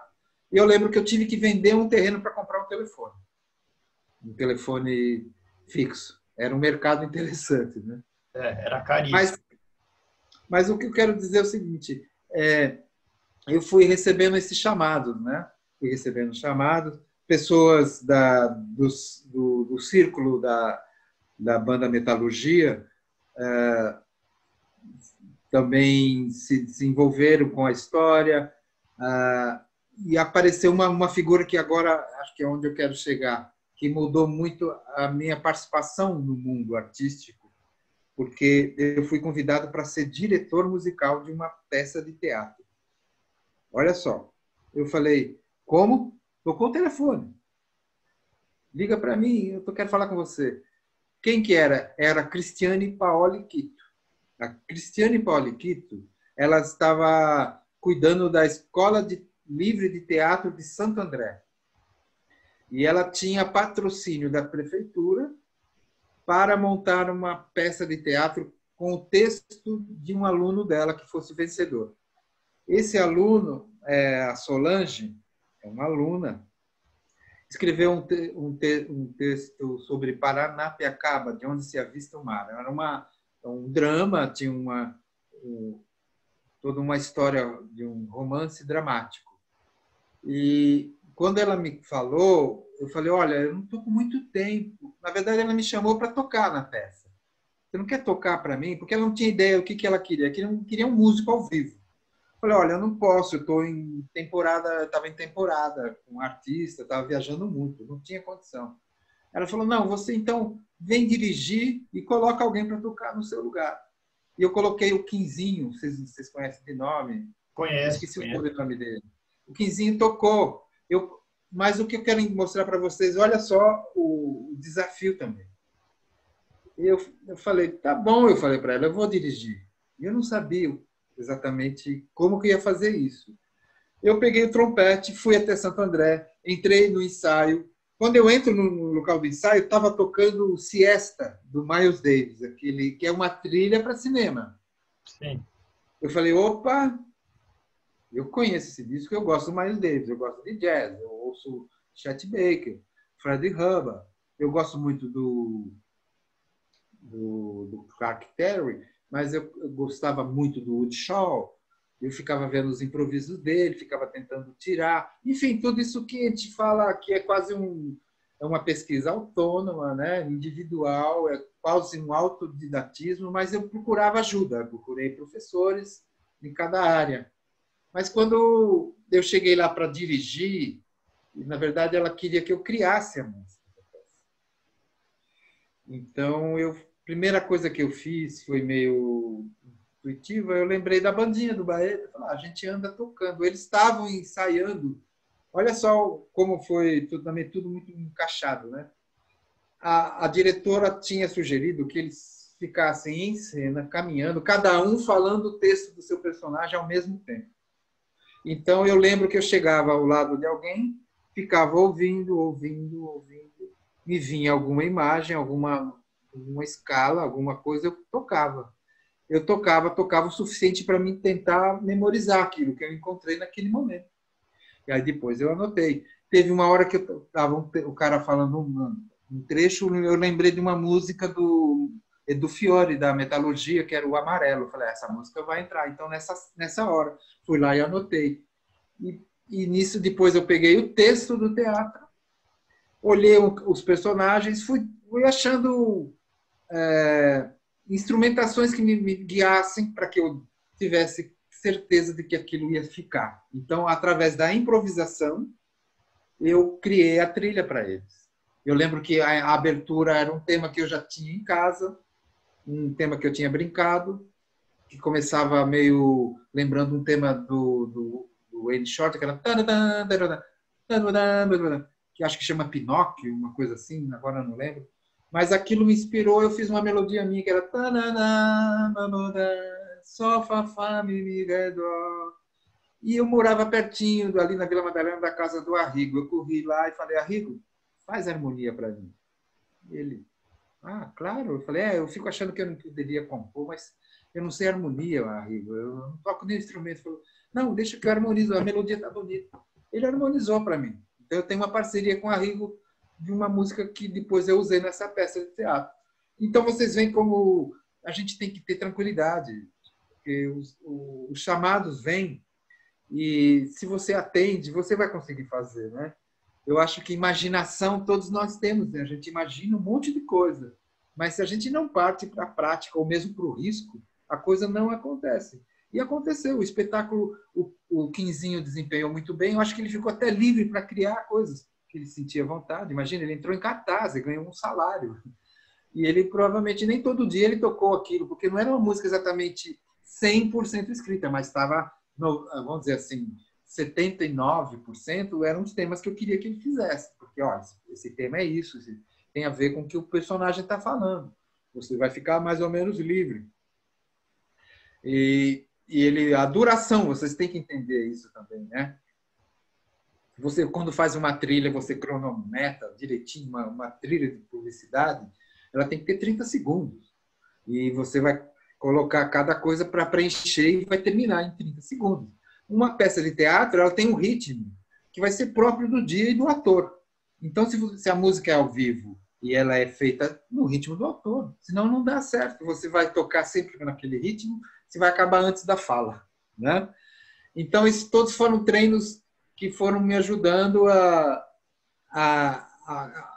E eu lembro que eu tive que vender um terreno para comprar um telefone. Um telefone fixo. Era um mercado interessante, né? É, era caríssimo. Mas, mas o que eu quero dizer é o seguinte. É, eu fui recebendo esses chamados, né? Fui recebendo chamados. Pessoas da, do, do, do círculo da, da Banda Metalurgia é, também se desenvolveram com a história. É, E apareceu uma, uma figura que agora acho que é onde eu quero chegar, que mudou muito a minha participação no mundo artístico, porque eu fui convidado para ser diretor musical de uma peça de teatro. Olha só, eu falei, como? Tocou o telefone. Liga para mim, eu quero falar com você. Quem que era? Era Cristiane Paoli Quito. A Cristiane Paoli Quito, ela estava cuidando da escola de livre de teatro de Santo André. E ela tinha patrocínio da prefeitura para montar uma peça de teatro com o texto de um aluno dela que fosse vencedor. Esse aluno, é, a Solange, é uma aluna, escreveu um, te, um, te, um texto sobre Paranapiacaba, de onde se avista o mar. Era uma, um drama, tinha uma, um, toda uma história de um romance dramático. E quando ela me falou, eu falei, olha, eu não estou com muito tempo. Na verdade, ela me chamou para tocar na peça. Você não quer tocar para mim? Porque ela não tinha ideia do que, que ela queria. Ela queria um músico ao vivo. Eu falei, olha, eu não posso, eu estou em temporada, estava em temporada com um artista, estava viajando muito, não tinha condição. Ela falou, não, você então vem dirigir e coloca alguém para tocar no seu lugar. E eu coloquei o Quinzinho, vocês, vocês conhecem de nome? Conheço. Esqueci o nome dele. O Quinzinho tocou. Eu, mas o que eu quero mostrar para vocês, olha só o, o desafio também. Eu, eu falei, tá bom, eu falei para ela, eu vou dirigir. E eu não sabia exatamente como que eu ia fazer isso. Eu peguei o trompete, fui até Santo André, entrei no ensaio. Quando eu entro no local do ensaio, estava tocando Siesta, do Miles Davis, aquele que é uma trilha para cinema. Sim. Eu falei, opa... Eu conheço esse disco, eu gosto do Miles Davis, eu gosto de jazz, eu ouço Chet Baker, Freddie Hubbard, eu gosto muito do, do, do Clark Terry, mas eu, eu gostava muito do Wood Shaw, eu ficava vendo os improvisos dele, ficava tentando tirar, enfim, tudo isso que a gente fala que é quase um, é uma pesquisa autônoma, né, individual, é quase um autodidatismo, mas eu procurava ajuda, eu procurei professores em cada área. Mas quando Eu cheguei lá para dirigir e, na verdade, ela queria que eu criasse a música. Então, eu, a primeira coisa que eu fiz foi meio intuitiva. Eu lembrei da bandinha do Baeta. Ah, a gente anda tocando. Eles estavam ensaiando. Olha só como foi tudo, também tudo muito encaixado, né? A, a diretora tinha sugerido que eles ficassem em cena, caminhando, cada um falando o texto do seu personagem ao mesmo tempo. Então, eu lembro que eu chegava ao lado de alguém, ficava ouvindo, ouvindo, ouvindo, me vinha alguma imagem, alguma, alguma escala, alguma coisa, eu tocava. Eu tocava, tocava o suficiente para mim tentar memorizar aquilo que eu encontrei naquele momento. E aí depois eu anotei. Teve uma hora que eu tava o cara falando um, um trecho, eu lembrei de uma música do do Fiore, da Metalurgia, que era o Amarelo. Eu falei, essa música vai entrar. Então, nessa, nessa hora, fui lá e anotei. E, e nisso, depois eu peguei o texto do teatro, olhei o, os personagens, fui, fui achando é, instrumentações que me, me guiassem para que eu tivesse certeza de que aquilo ia ficar. Então, através da improvisação, eu criei a trilha para eles. Eu lembro que a, a abertura era um tema que eu já tinha em casa, um tema que eu tinha brincado, que começava meio lembrando um tema do Wayne Shorter, que era que acho que chama Pinóquio, uma coisa assim, agora eu não lembro. Mas aquilo me inspirou, eu fiz uma melodia minha que era só fafá me redor. E eu morava pertinho, ali na Vila Madalena, da casa do Arrigo. Eu corri lá e falei, Arrigo, faz harmonia para mim. E ele, ah, claro. Eu falei, é, eu fico achando que eu não poderia compor, mas eu não sei harmonia, Arrigo. Eu não toco nenhum instrumento. Ele falou, não, deixa que eu harmonizo, a melodia tá bonita. Ele harmonizou para mim. Então eu tenho uma parceria com o Arrigo de uma música que depois eu usei nessa peça de teatro. Então vocês veem como a gente tem que ter tranquilidade, porque os, os chamados vêm e se você atende, você vai conseguir fazer, né? Eu acho que imaginação todos nós temos, né? A gente imagina um monte de coisa, mas se a gente não parte para a prática ou mesmo para o risco, a coisa não acontece. E aconteceu, o espetáculo, o, o Quinzinho desempenhou muito bem, eu acho que ele ficou até livre para criar coisas que ele sentia vontade. Imagina, ele entrou em cartaz, ele ganhou um salário. E ele provavelmente nem todo dia ele tocou aquilo, porque não era uma música exatamente cem por cento escrita, mas estava, vamos dizer assim, setenta e nove por cento eram os temas que eu queria que ele fizesse. Porque, ó, esse tema é isso, tem a ver com o que o personagem está falando. Você vai ficar mais ou menos livre. E, e ele, a duração, vocês têm que entender isso também, né? Você, quando faz uma trilha, você cronometra direitinho uma, uma trilha de publicidade, ela tem que ter trinta segundos. E você vai colocar cada coisa para preencher e vai terminar em trinta segundos. Uma peça de teatro, ela tem um ritmo que vai ser próprio do dia e do ator. Então, se a música é ao vivo e ela é feita no ritmo do ator, senão não dá certo. Você vai tocar sempre naquele ritmo, você vai acabar antes da fala, né? Então, esses todos foram treinos que foram me ajudando a, a, a,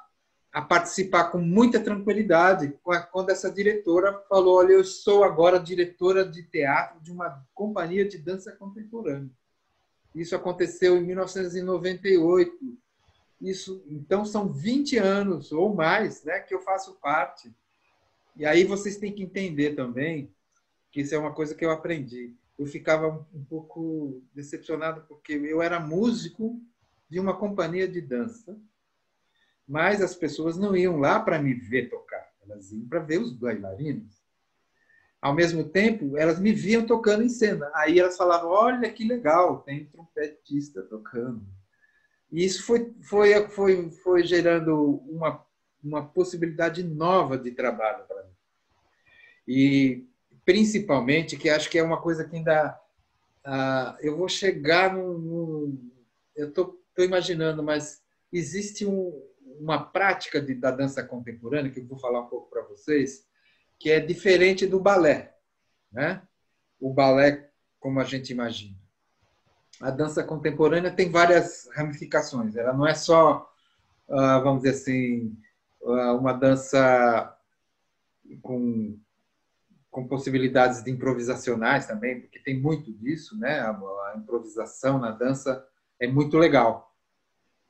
a participar com muita tranquilidade. Quando essa diretora falou, olha, eu sou agora diretora de teatro de uma companhia de dança contemporânea. Isso aconteceu em mil novecentos e noventa e oito. Isso, então, são vinte anos ou mais, né, que eu faço parte. E aí vocês têm que entender também que isso é uma coisa que eu aprendi. Eu ficava um pouco decepcionado porque eu era músico de uma companhia de dança, mas as pessoas não iam lá para me ver tocar, elas iam para ver os bailarinos. Ao mesmo tempo, elas me viam tocando em cena. Aí elas falavam, olha que legal, tem um trompetista tocando. E isso foi, foi, foi, foi gerando uma, uma possibilidade nova de trabalho para mim. E principalmente, que acho que é uma coisa que ainda... Uh, eu vou chegar num... num eu estou imaginando, mas existe um, uma prática de, da dança contemporânea, que eu vou falar um pouco para vocês, que é diferente do balé, né? O balé, como a gente imagina. A dança contemporânea tem várias ramificações. Ela não é só, uh, vamos dizer assim, uh, uma dança com... com possibilidades de improvisacionais também, porque tem muito disso, né? A, a improvisação na dança é muito legal.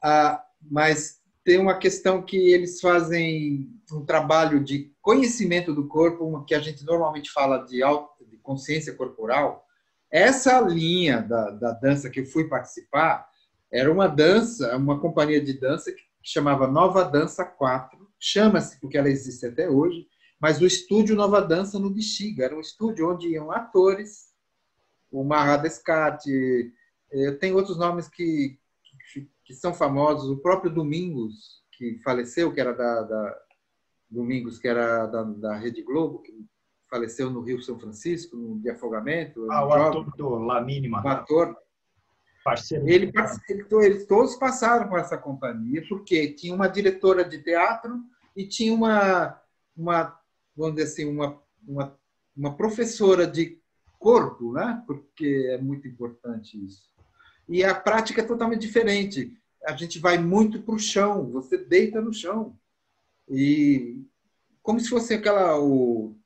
Ah, mas tem uma questão que eles fazem um trabalho de conhecimento do corpo, que a gente normalmente fala de, auto, de consciência corporal. Essa linha da, da dança que eu fui participar era uma dança, uma companhia de dança que chamava Nova Dança quatro, chama-se porque ela existe até hoje, mas o estúdio Nova Dança no Bexiga, era um estúdio onde iam atores, o Marra Descarte, tem outros nomes que, que, que são famosos, o próprio Domingos, que faleceu, que era da, da Domingos, que era da, da Rede Globo, que faleceu no Rio São Francisco, no afogamento. Ah, o ator do La Mínima. O ator. Parceiro. Ele, eles todos passaram com essa companhia, porque tinha uma diretora de teatro e tinha uma, uma vamos dizer assim, uma, uma, uma professora de corpo, né? Porque é muito importante isso. E a prática é totalmente diferente. A gente vai muito para o chão, você deita no chão. E como se fosse aquela... O,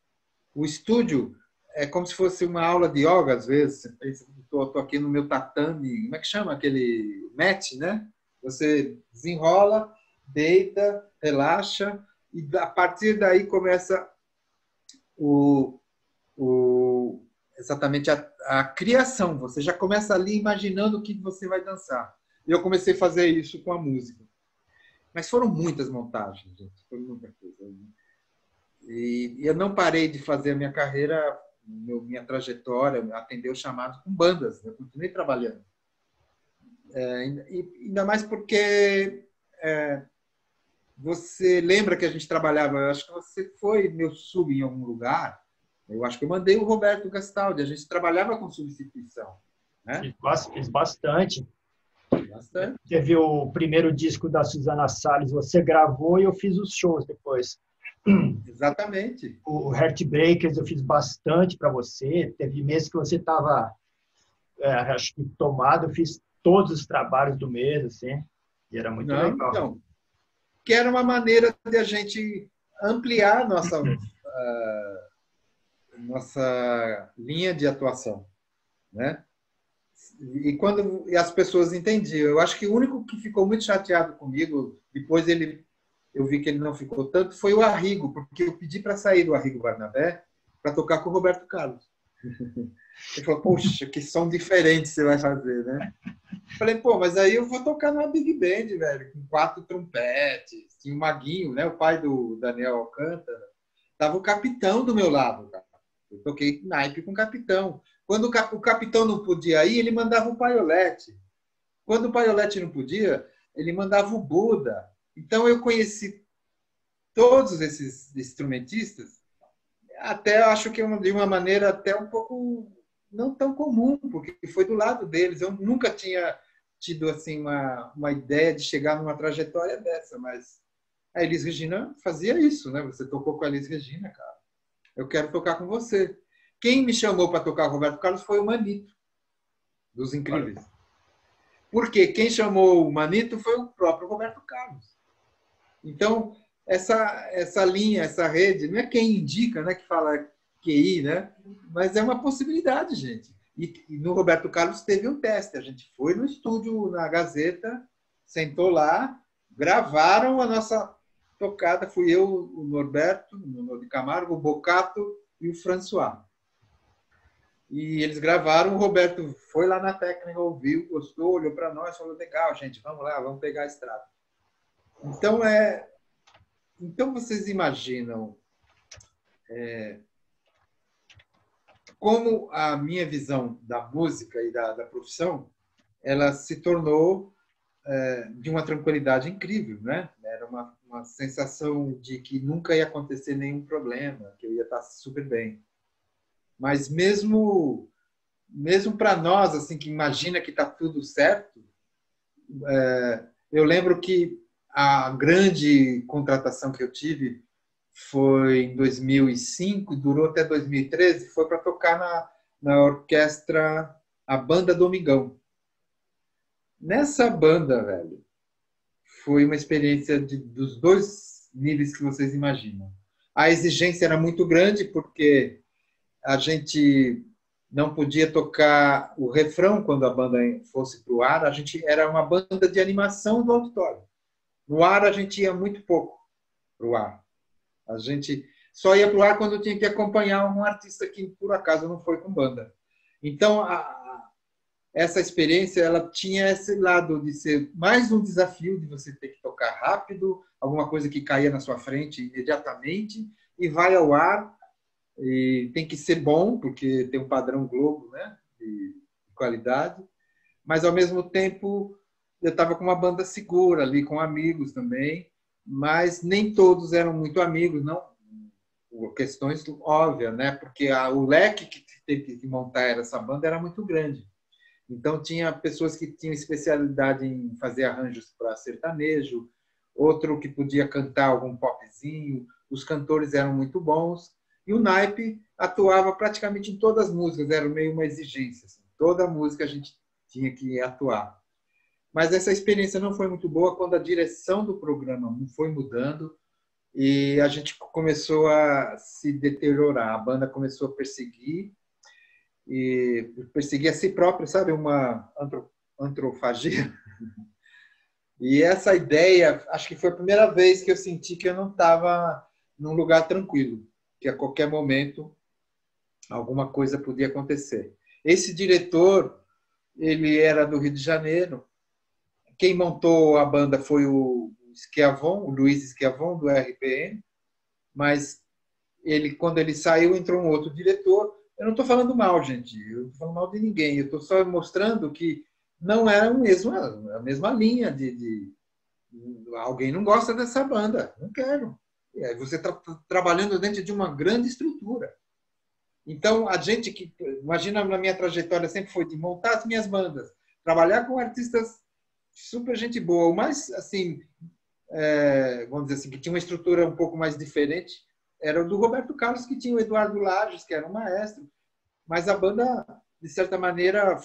o estúdio é como se fosse uma aula de yoga, às vezes. Você pensa, estou aqui no meu tatame, como é que chama aquele mat, né? Você desenrola, deita, relaxa, e a partir daí começa o, o, exatamente a, a criação. Você já começa ali imaginando o que você vai dançar. E eu comecei a fazer isso com a música. Mas foram muitas montagens, gente. Foi muita coisa. E eu não parei de fazer a minha carreira, minha trajetória, atender o chamado com bandas. Eu continuei trabalhando. É, ainda mais porque é, você lembra que a gente trabalhava, eu acho que você foi meu sub em algum lugar, eu acho que eu mandei o Roberto Gastaldi, a gente trabalhava com substituição. Né? Fiz bastante. bastante. Teve o primeiro disco da Suzana Salles, você gravou e eu fiz os shows depois. Exatamente. O Heartbreakers eu fiz bastante para você. Teve meses que você estava, é, acho que tomado. Eu fiz todos os trabalhos do mês, assim. E era muito Não, legal. Então, que era uma maneira de a gente ampliar nossa uh, nossa linha de atuação, né? E quando e as pessoas entendiam, eu acho que o único que ficou muito chateado comigo depois ele eu vi que ele não ficou tanto, foi o Arrigo, porque eu pedi para sair do Arrigo Barnabé para tocar com o Roberto Carlos. Ele falou, poxa, que som diferente você vai fazer, né? Eu falei, pô, mas aí eu vou tocar numa big band, velho, com quatro trompetes, tinha o Maguinho, né? O pai do Daniel Alcântara. Tava o capitão do meu lado, cara. Eu toquei naipe com o capitão. Quando o, cap o capitão não podia ir, ele mandava o Paiolete. Quando o Paiolete não podia, ele mandava o Buda. Então, eu conheci todos esses instrumentistas, até acho que de uma maneira até um pouco não tão comum, porque foi do lado deles. Eu nunca tinha tido assim, uma, uma ideia de chegar numa trajetória dessa, mas a Elis Regina fazia isso, né? Você tocou com a Elis Regina, cara. Eu quero tocar com você. Quem me chamou para tocar com o Roberto Carlos foi o Manito, dos Incríveis. Porque quem chamou o Manito foi o próprio Roberto Carlos. Então, essa, essa linha, essa rede, não é quem indica, né, que fala Q I, né? Mas é uma possibilidade, gente. E, e no Roberto Carlos teve um teste. A gente foi no estúdio, na Gazeta, sentou lá, gravaram a nossa tocada. Fui eu, o Norberto, o Nuno Camargo, o Bocato e o François. E eles gravaram, o Roberto foi lá na técnica, ouviu, gostou, olhou para nós, falou, legal, gente, vamos lá, vamos pegar a estrada. Então, é... então vocês imaginam é... como a minha visão da música e da, da profissão, ela se tornou é, de uma tranquilidade incrível, né? Era uma, uma sensação de que nunca ia acontecer nenhum problema, que eu ia estar super bem. Mas mesmo, mesmo para nós, assim, que imagina que está tudo certo, é, eu lembro que a grande contratação que eu tive foi em dois mil e cinco, durou até dois mil e treze, foi para tocar na, na orquestra, a Banda Domingão. Nessa banda, velho, foi uma experiência de, dos dois níveis que vocês imaginam. A exigência era muito grande, porque... a gente não podia tocar o refrão quando a banda fosse para o ar. A gente era uma banda de animação do auditório. No ar a gente ia muito pouco para o ar. A gente só ia para o ar quando tinha que acompanhar um artista que, por acaso, não foi com banda. Então, a, essa experiência ela tinha esse lado de ser mais um desafio, de você ter que tocar rápido, alguma coisa que caía na sua frente imediatamente, e vai ao ar, e tem que ser bom, porque tem um padrão Globo, né, de qualidade, mas, ao mesmo tempo, eu estava com uma banda segura ali, com amigos também, mas nem todos eram muito amigos, não, por questões óbvias, né? Porque a, o leque que teve que montar essa banda era muito grande. Então, tinha pessoas que tinham especialidade em fazer arranjos para sertanejo, outro que podia cantar algum popzinho, os cantores eram muito bons, e o naipe atuava praticamente em todas as músicas, era meio uma exigência, assim. Toda música a gente tinha que atuar. Mas essa experiência não foi muito boa quando a direção do programa foi mudando e a gente começou a se deteriorar. A banda começou a perseguir, e perseguir a si própria, sabe? Uma antrofagia. E essa ideia, acho que foi a primeira vez que eu senti que eu não estava num lugar tranquilo, que a qualquer momento alguma coisa podia acontecer. Esse diretor, ele era do Rio de Janeiro. Quem montou a banda foi o Schiavon, o Luiz Schiavon, do R P M, mas ele, quando ele saiu, entrou um outro diretor. Eu não estou falando mal, gente, eu não estou falando mal de ninguém, eu estou só mostrando que não era o mesmo, a mesma linha de, de... Alguém não gosta dessa banda, não quero. E aí você está trabalhando dentro de uma grande estrutura. Então, a gente que... Imagina, na minha trajetória sempre foi de montar as minhas bandas, trabalhar com artistas super gente boa, o mais, assim... É, vamos dizer assim, que tinha uma estrutura um pouco mais diferente, era o do Roberto Carlos, que tinha o Eduardo Lages, que era um maestro, mas a banda, de certa maneira,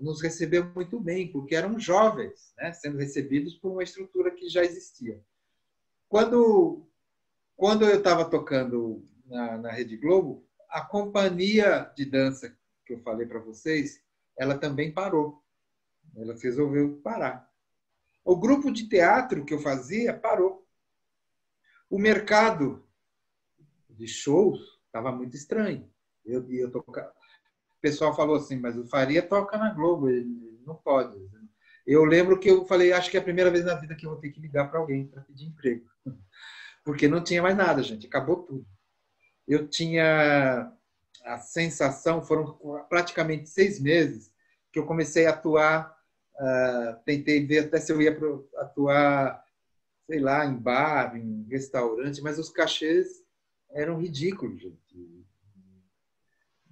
nos recebeu muito bem, porque eram jovens, né, sendo recebidos por uma estrutura que já existia. Quando, quando eu estava tocando na, na Rede Globo, a companhia de dança que eu falei para vocês, ela também parou, ela resolveu parar. O grupo de teatro que eu fazia parou. O mercado de shows estava muito estranho. Eu, eu tocava. O pessoal falou assim, mas o Faria toca na Globo, ele não pode. Eu lembro que eu falei, acho que é a primeira vez na vida que eu vou ter que ligar para alguém para pedir emprego. Porque não tinha mais nada, gente, acabou tudo. Eu tinha a sensação, foram praticamente seis meses que eu comecei a atuar. Uh, tentei ver até se eu ia pro, atuar, sei lá, em bar, em restaurante, mas os cachês eram ridículos, gente.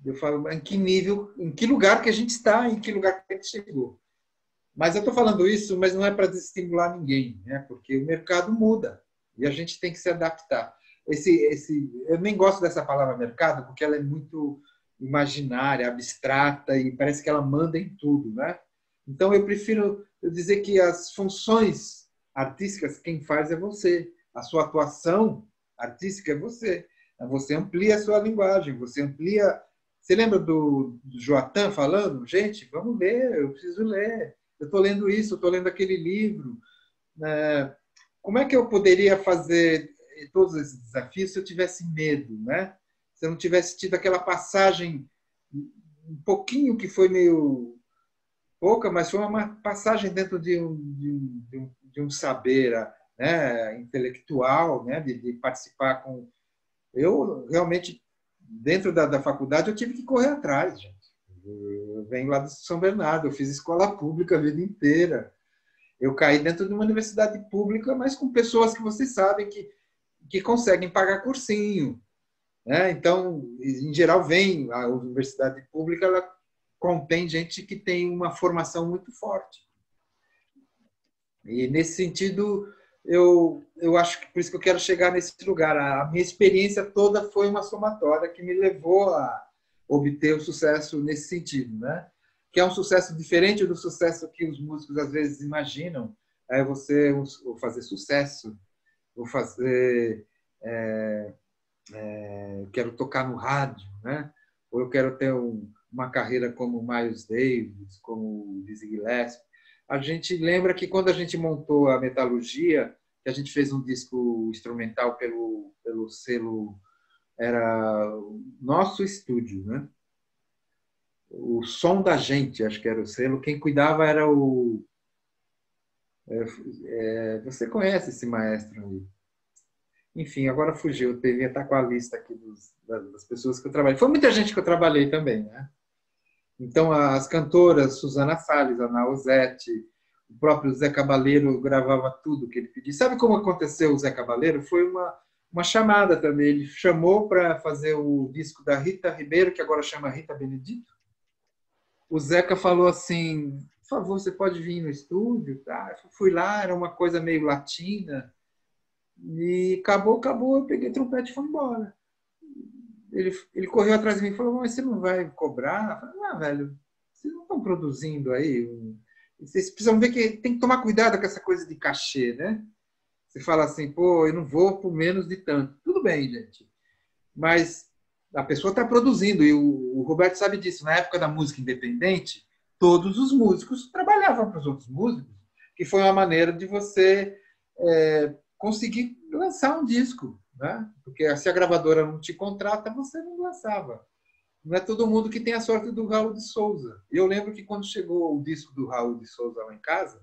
Eu falo, em que nível, em que lugar que a gente está, em que lugar que a gente chegou. Mas eu estou falando isso, mas não é para desestimular ninguém, né? Porque o mercado muda e a gente tem que se adaptar. Esse, esse, eu nem gosto dessa palavra mercado, porque ela é muito imaginária, abstrata e parece que ela manda em tudo, né? Então, eu prefiro dizer que as funções artísticas, quem faz é você. A sua atuação artística é você. Você amplia a sua linguagem, você amplia... Você lembra do, do Joatan falando? Gente, vamos ler, eu preciso ler. Eu estou lendo isso, eu estou lendo aquele livro. Como é que eu poderia fazer todos esses desafios se eu tivesse medo, né? Se eu não tivesse tido aquela passagem, um pouquinho que foi meio... pouca, mas foi uma passagem dentro de um, de um, de um saber, né, intelectual, né, de, de participar com... Eu, realmente, dentro da, da faculdade, eu tive que correr atrás, gente. Eu venho lá do São Bernardo, eu fiz escola pública a vida inteira. Eu caí dentro de uma universidade pública, mas com pessoas que vocês sabem que, que conseguem pagar cursinho, né? Então, em geral, vem a universidade pública, ela contém gente que tem uma formação muito forte. E, nesse sentido, eu, eu acho que por isso que eu quero chegar nesse lugar. A minha experiência toda foi uma somatória que me levou a obter o sucesso nesse sentido, né? Que é um sucesso diferente do sucesso que os músicos, às vezes, imaginam. É você ou fazer sucesso, ou fazer... É, é, quero tocar no rádio, né? ou eu quero ter um, uma carreira como Miles Davis, como Dizzy Gillespie. A gente lembra que quando a gente montou a Metalurgia, que a gente fez um disco instrumental pelo, pelo selo, era nosso estúdio, né? O Som da Gente, acho que era o selo. Quem cuidava era o... É, é, você conhece esse maestro aí. Enfim, agora fugiu. Eu devia estar com a lista aqui dos, das pessoas que eu trabalhei. Foi muita gente que eu trabalhei também, né? Então, as cantoras, Suzana Salles, Ana Ozzetti, o próprio Zeca Baleiro gravava tudo que ele pedia. Sabe como aconteceu o Zeca Baleiro? Foi uma... Uma chamada também, ele chamou para fazer o disco da Rita Ribeiro, que agora chama Rita Benedito. O Zeca falou assim, por favor, você pode vir no estúdio? Tá? Eu fui lá, era uma coisa meio latina. E acabou, acabou, eu peguei trompete e fui embora. Ele, ele correu atrás de mim e falou, mas você não vai cobrar? Eu falei, ah, velho, vocês não estão produzindo aí? Vocês precisam ver que tem que tomar cuidado com essa coisa de cachê, né? Você fala assim, pô, eu não vou por menos de tanto. Tudo bem, gente. Mas a pessoa está produzindo, e o Roberto sabe disso. Na época da música independente, todos os músicos trabalhavam para os outros músicos, que foi uma maneira de você é, conseguir lançar um disco, né? Porque se a gravadora não te contrata, você não lançava. Não é todo mundo que tem a sorte do Raul de Souza. Eu lembro que quando chegou o disco do Raul de Souza lá em casa,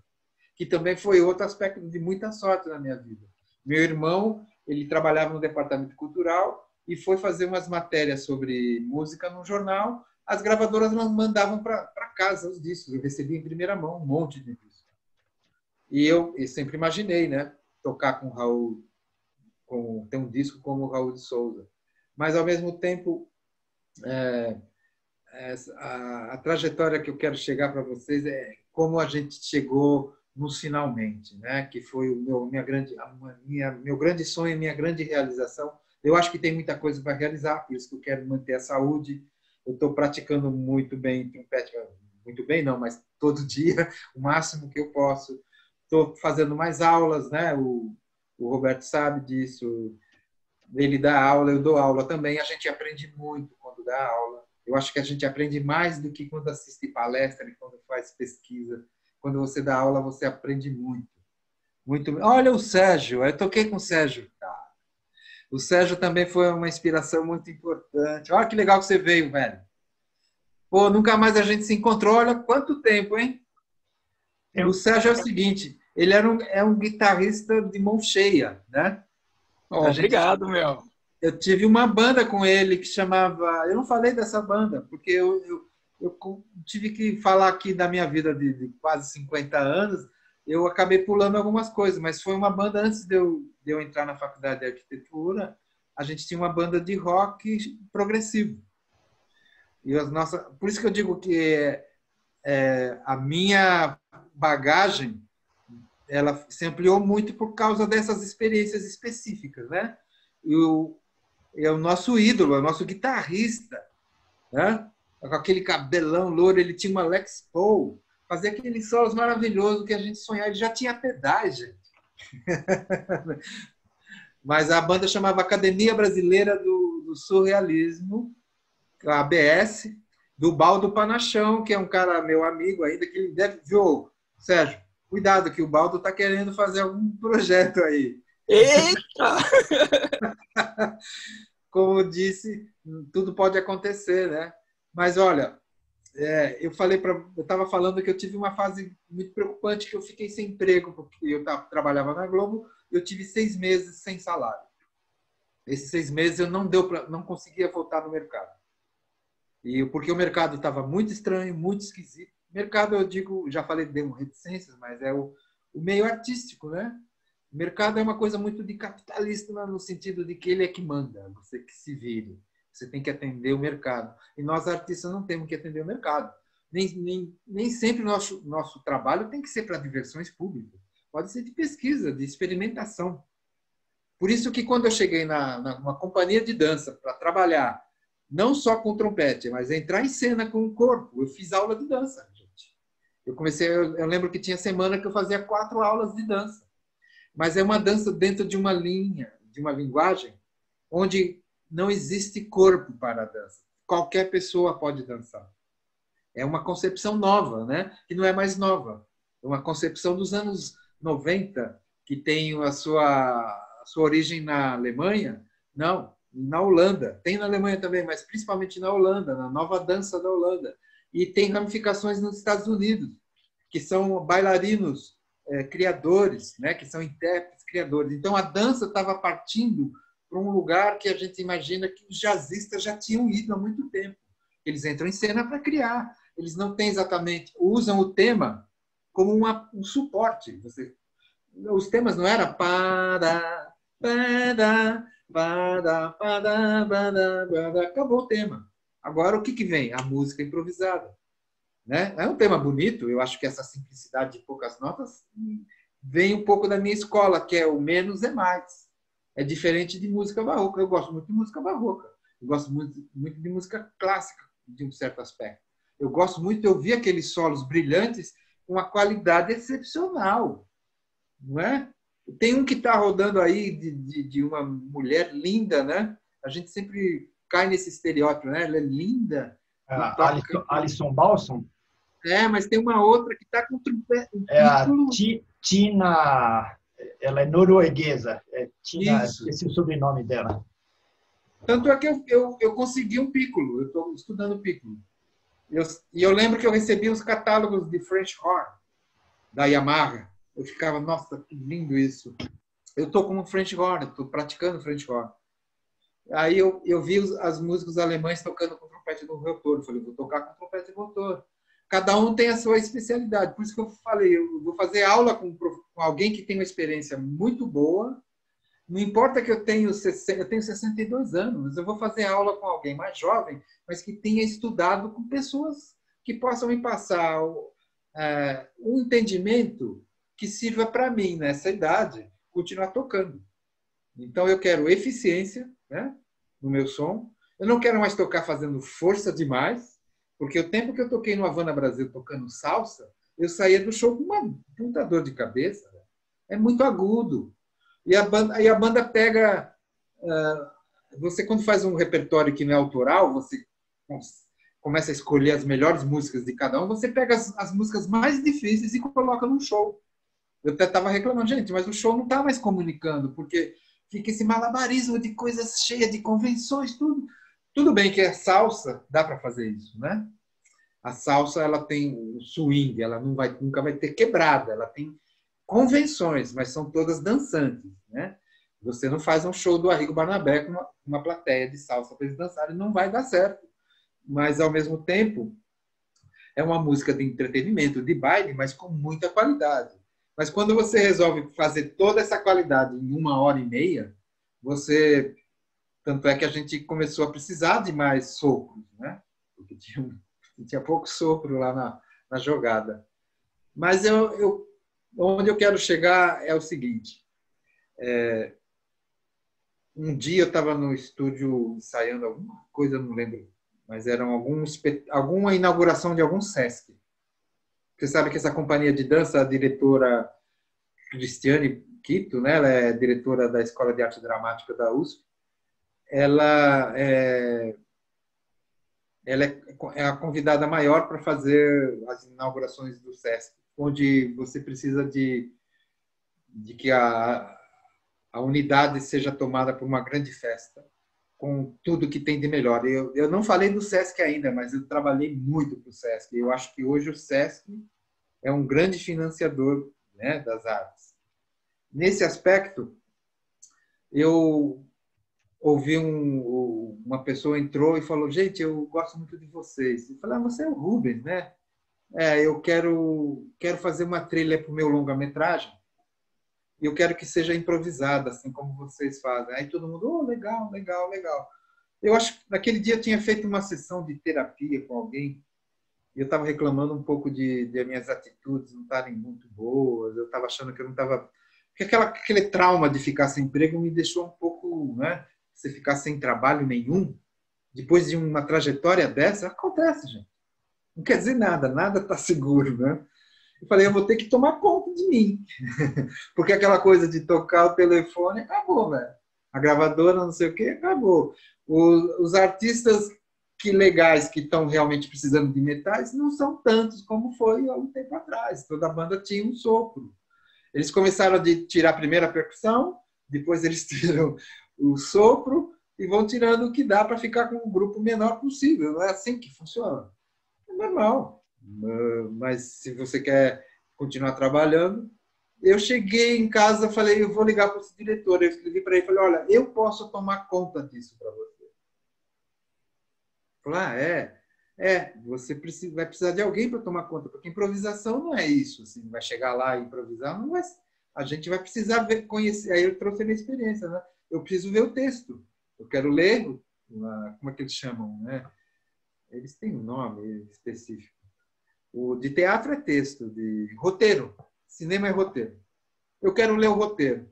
que também foi outro aspecto de muita sorte na minha vida. Meu irmão, ele trabalhava no departamento cultural e foi fazer umas matérias sobre música num jornal. As gravadoras mandavam para casa os discos. Eu recebia em primeira mão um monte de discos. E eu, eu sempre imaginei, né, tocar com o Raul, com, ter um disco como o Raul de Souza. Mas, ao mesmo tempo, é, é, a, a trajetória que eu quero chegar para vocês é como a gente chegou no Finalmente, né? Que foi o meu, minha grande, minha, meu grande sonho, minha grande realização. Eu acho que tem muita coisa para realizar, por isso que eu quero manter a saúde. Eu estou praticando muito bem trompete, muito bem não, mas todo dia, o máximo que eu posso. Estou fazendo mais aulas, né? O, o Roberto sabe disso. Ele dá aula, eu dou aula também. A gente aprende muito quando dá aula. Eu acho que a gente aprende mais do que quando assiste palestra e quando faz pesquisa. Quando você dá aula, você aprende muito. muito. Olha o Sérgio, eu toquei com o Sérgio. O Sérgio também foi uma inspiração muito importante. Olha que legal que você veio, velho. Pô, nunca mais a gente se encontrou. Olha quanto tempo, hein? O Sérgio é o seguinte, ele era um, é um guitarrista de mão cheia, né? Oh, gente, obrigado, meu. Eu tive uma banda com ele que chamava... Eu não falei dessa banda, porque eu... eu Eu tive que falar aqui da minha vida de, de quase cinquenta anos, eu acabei pulando algumas coisas, mas foi uma banda, antes de eu, de eu entrar na faculdade de arquitetura, a gente tinha uma banda de rock progressivo. E as nossas, por isso que eu digo que é, é, a minha bagagem ela se ampliou muito por causa dessas experiências específicas, né? E o, é o nosso ídolo, é o nosso guitarrista, né? Com aquele cabelão louro, ele tinha uma Lex Paul, fazia aqueles solos maravilhosos que a gente sonhava, ele já tinha pedais, gente. Mas a banda chamava Academia Brasileira do, do Surrealismo, a A B S, do Baldo Panachão, que é um cara meu amigo ainda, que ele deve... Viu, Sérgio, cuidado que o Baldo está querendo fazer algum projeto aí. Eita! Como disse, tudo pode acontecer, né? Mas, olha, é, eu falei para, eu estava falando que eu tive uma fase muito preocupante, que eu fiquei sem emprego, porque eu tava, trabalhava na Globo, eu tive seis meses sem salário. Esses seis meses eu não, deu pra, não conseguia voltar no mercado. E porque o mercado estava muito estranho, muito esquisito. Mercado, eu digo, já falei, deu reticências, mas é o, o meio artístico, né? O mercado é uma coisa muito de capitalista, no sentido de que ele é que manda, você que se vire. Você tem que atender o mercado. E nós, artistas, não temos que atender o mercado. Nem, nem, nem sempre o nosso, nosso trabalho tem que ser para diversões públicas. Pode ser de pesquisa, de experimentação. Por isso que quando eu cheguei na, na uma companhia de dança para trabalhar, não só com trompete, mas entrar em cena com o corpo, eu fiz aula de dança, gente. Eu comecei, eu, eu lembro que tinha semana que eu fazia quatro aulas de dança. Mas é uma dança dentro de uma linha, de uma linguagem, onde... Não existe corpo para a dança. qualquer pessoa pode dançar. É uma concepção nova, né? Que não é mais nova. É uma concepção dos anos noventa, que tem a sua, a sua origem na Alemanha. Não, na Holanda. Tem na Alemanha também, mas principalmente na Holanda, na nova dança da Holanda. E tem ramificações nos Estados Unidos, que são bailarinos é, criadores, né? Que são intérpretes criadores. Então, a dança estava partindo para um lugar que a gente imagina que os jazzistas já tinham ido há muito tempo. Eles entram em cena para criar. Eles não têm exatamente... Usam o tema como uma, um suporte. Você, os temas não eram... Para, para, para, para, para, para. Acabou o tema. Agora, o que, que vem? A música improvisada. Né? É um tema bonito. Eu acho que essa simplicidade de poucas notas vem um pouco da minha escola, que é o menos é mais. É diferente de música barroca. Eu gosto muito de música barroca. Eu gosto muito, muito de música clássica, de um certo aspecto. Eu gosto muito de ouvir aqueles solos brilhantes com uma qualidade excepcional. Não é? Tem um que está rodando aí de, de, de uma mulher linda, né? A gente sempre cai nesse estereótipo, né? Ela é linda. Ah, Alison, Alison Balson? É, mas tem uma outra que está com... Um é a Tina... Ela é norueguesa. É Tina, esqueci o sobrenome dela. Tanto é que eu, eu, eu consegui um pícolo. Eu estou estudando pícolo. E eu, eu lembro que eu recebi os catálogos de French Horn, da Yamaha. Eu ficava, nossa, que lindo isso. Eu estou com um French Horn, estou praticando French Horn. Aí eu, eu vi os, as músicos alemães tocando com trompete no rotor. Eu falei, vou tocar com trompete no rotor. Cada um tem a sua especialidade. Por isso que eu falei, eu vou fazer aula com, com alguém que tem uma experiência muito boa. Não importa que eu tenho, eu tenho sessenta e dois anos, mas eu vou fazer aula com alguém mais jovem, mas que tenha estudado com pessoas que possam me passar uh, um entendimento que sirva para mim, nessa idade, continuar tocando. Então, eu quero eficiência, né, no meu som. Eu não quero mais tocar fazendo força demais, porque o tempo que eu toquei no Havana Brasil tocando salsa, eu saía do show com uma puta dor de cabeça. Né? É muito agudo. E a banda, e a banda pega... Uh, você, quando faz um repertório que não é autoral, você começa a escolher as melhores músicas de cada um, você pega as, as músicas mais difíceis e coloca num show. Eu até estava reclamando, gente, mas o show não está mais comunicando, porque fica esse malabarismo de coisas cheias de convenções, tudo. Tudo bem que a salsa, dá para fazer isso, né? A salsa, ela tem o swing, ela não vai, nunca vai ter quebrada, ela tem... convenções, mas são todas dançantes, né? Você não faz um show do Arrigo Barnabé com uma, uma plateia de salsa para eles dançarem, não vai dar certo. Mas, ao mesmo tempo, é uma música de entretenimento, de baile, mas com muita qualidade. Mas quando você resolve fazer toda essa qualidade em uma hora e meia, você... Tanto é que a gente começou a precisar de mais sopros, né? Porque tinha, tinha pouco sopro lá na, na jogada. Mas eu... eu Onde eu quero chegar é o seguinte. É, um dia eu estava no estúdio ensaiando alguma coisa, não lembro, mas era algum, alguma inauguração de algum Sesc. Você sabe que essa companhia de dança, a diretora Cristiane Quito, né, ela é diretora da Escola de Arte Dramática da U S P, ela é, ela é a convidada maior para fazer as inaugurações do Sesc, onde você precisa de, de que a, a unidade seja tomada por uma grande festa, com tudo que tem de melhor. Eu, eu não falei do Sesc ainda, mas eu trabalhei muito com o Sesc. Eu acho que hoje o Sesc é um grande financiador, né, das artes. Nesse aspecto, eu ouvi um, uma pessoa entrou e falou, gente, eu gosto muito de vocês. Eu falei, ah, você é o Rubens, né? É, eu quero, quero fazer uma trilha para o meu longa-metragem e eu quero que seja improvisada, assim como vocês fazem. Aí todo mundo, oh, legal, legal, legal. Eu acho que naquele dia eu tinha feito uma sessão de terapia com alguém e eu estava reclamando um pouco de, de minhas atitudes não estarem muito boas. Eu estava achando que eu não estava... Porque aquela, aquele trauma de ficar sem emprego me deixou um pouco... né? Você ficar sem trabalho nenhum, depois de uma trajetória dessa, acontece, gente. Não quer dizer nada, nada está seguro, né? Eu falei, eu vou ter que tomar conta de mim. Porque aquela coisa de tocar o telefone, acabou, velho. A gravadora, não sei o quê, acabou. Os, os artistas que legais, que estão realmente precisando de metais, não são tantos como foi há um tempo atrás. Toda banda tinha um sopro. Eles começaram de tirar primeiro a percussão, depois eles tiram o sopro e vão tirando o que dá para ficar com o grupo menor possível. Não é assim que funciona. É normal. Mas se você quer continuar trabalhando... Eu cheguei em casa, falei, eu vou ligar para esse diretor. Eu escrevi para ele, falei, olha, eu posso tomar conta disso para você. Falei, ah, é. É, você precisa, vai precisar de alguém para tomar conta, porque improvisação não é isso. Assim, vai chegar lá e improvisar, não vai, a gente vai precisar ver, conhecer. Aí eu trouxe a minha experiência, né? Eu preciso ver o texto. Eu quero ler, uma, como é que eles chamam, né? Eles têm um nome específico. O de teatro é texto, de roteiro. Cinema é roteiro. Eu quero ler o roteiro.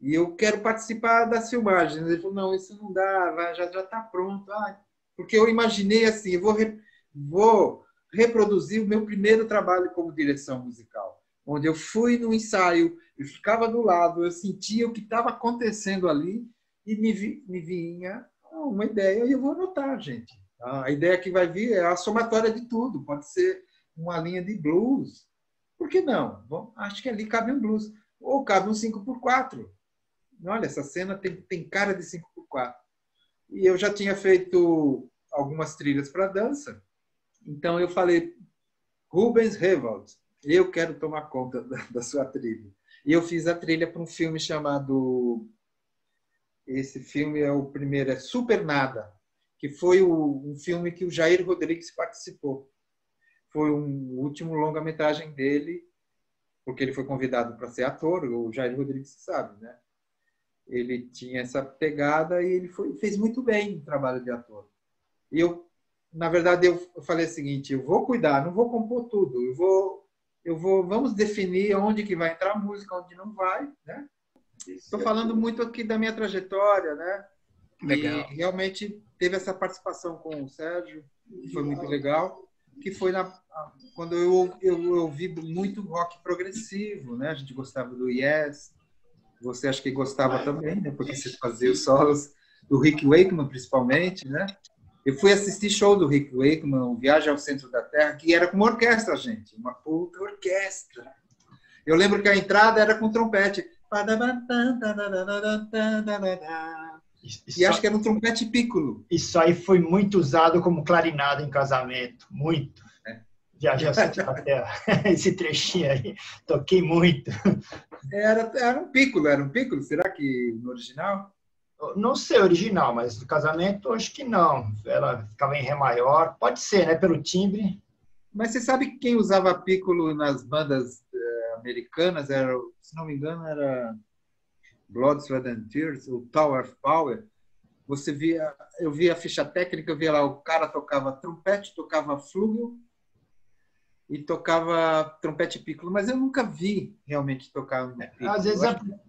E eu quero participar das filmagens. Ele falou, não, isso não dá, vai, já está pronto. Ah, porque eu imaginei assim, eu vou, re, vou reproduzir o meu primeiro trabalho como direção musical, onde eu fui no ensaio, eu ficava do lado, eu sentia o que estava acontecendo ali e me, vi, me vinha uma ideia e eu vou anotar, gente. A ideia que vai vir é a somatória de tudo. Pode ser uma linha de blues. Por que não? Bom, acho que ali cabe um blues. Ou cabe um cinco por quatro. Olha, essa cena tem, tem cara de cinco por quatro. E eu já tinha feito algumas trilhas para dança. Então eu falei, Rubens Rewald, eu quero tomar conta da, da sua trilha. E eu fiz a trilha para um filme chamado... Esse filme é o primeiro, é Super Nada, que foi o, um filme que o Jair Rodrigues participou. Foi um último longa-metragem dele, porque ele foi convidado para ser ator, o Jair Rodrigues sabe, né? Ele tinha essa pegada e ele foi, fez muito bem o trabalho de ator. E eu, na verdade, eu falei o seguinte, eu vou cuidar, não vou compor tudo, eu vou, eu vou, vamos definir onde que vai entrar a música, onde não vai, né? Estou falando muito aqui da minha trajetória, né? Legal. E realmente teve essa participação com o Sérgio, que foi muito legal. Que foi na, quando eu, eu, eu ouvi muito rock progressivo, né? A gente gostava do Yes, você acho que gostava também, né? Porque você fazia os solos do Rick Wakeman, principalmente, né? Eu fui assistir show do Rick Wakeman, o Viagem ao Centro da Terra, que era com uma orquestra, gente, uma puta orquestra. Eu lembro que a entrada era com trompete. Isso, e acho que era um trompete piccolo. Isso aí foi muito usado como clarinado em casamento. Muito. É. Viajei ao centro da terra. Esse trechinho aí. Toquei muito. Era, era um piccolo, era um piccolo. Será que no original? Não sei original, mas do casamento acho que não. Ela ficava em ré maior. Pode ser, né? Pelo timbre. Mas você sabe que quem usava piccolo nas bandas eh, americanas, era, se não me engano, era... Blood, Sweat and Tears, o Tower of Power, você via, eu via a ficha técnica, eu via lá, o cara tocava trompete, tocava flúgel e tocava trompete piccolo, mas eu nunca vi realmente tocar um piccolo. Às vezes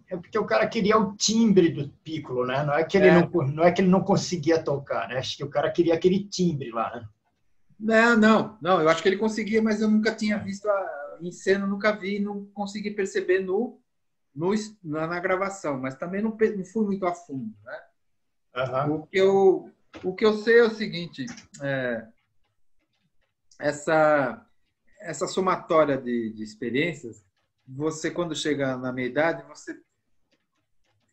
é porque o cara queria o timbre do piccolo, né? Não é que ele, é. Não, não, é que ele não conseguia tocar, né? Acho que o cara queria aquele timbre lá, né? Não, não, não, eu acho que ele conseguia, mas eu nunca tinha visto a, em cena, nunca vi, não consegui perceber no No, na, na gravação, mas também não, não fui muito a fundo, né? Uhum. O que eu, o que eu sei é o seguinte, é, essa, essa somatória de, de experiências, você quando chega na minha idade, você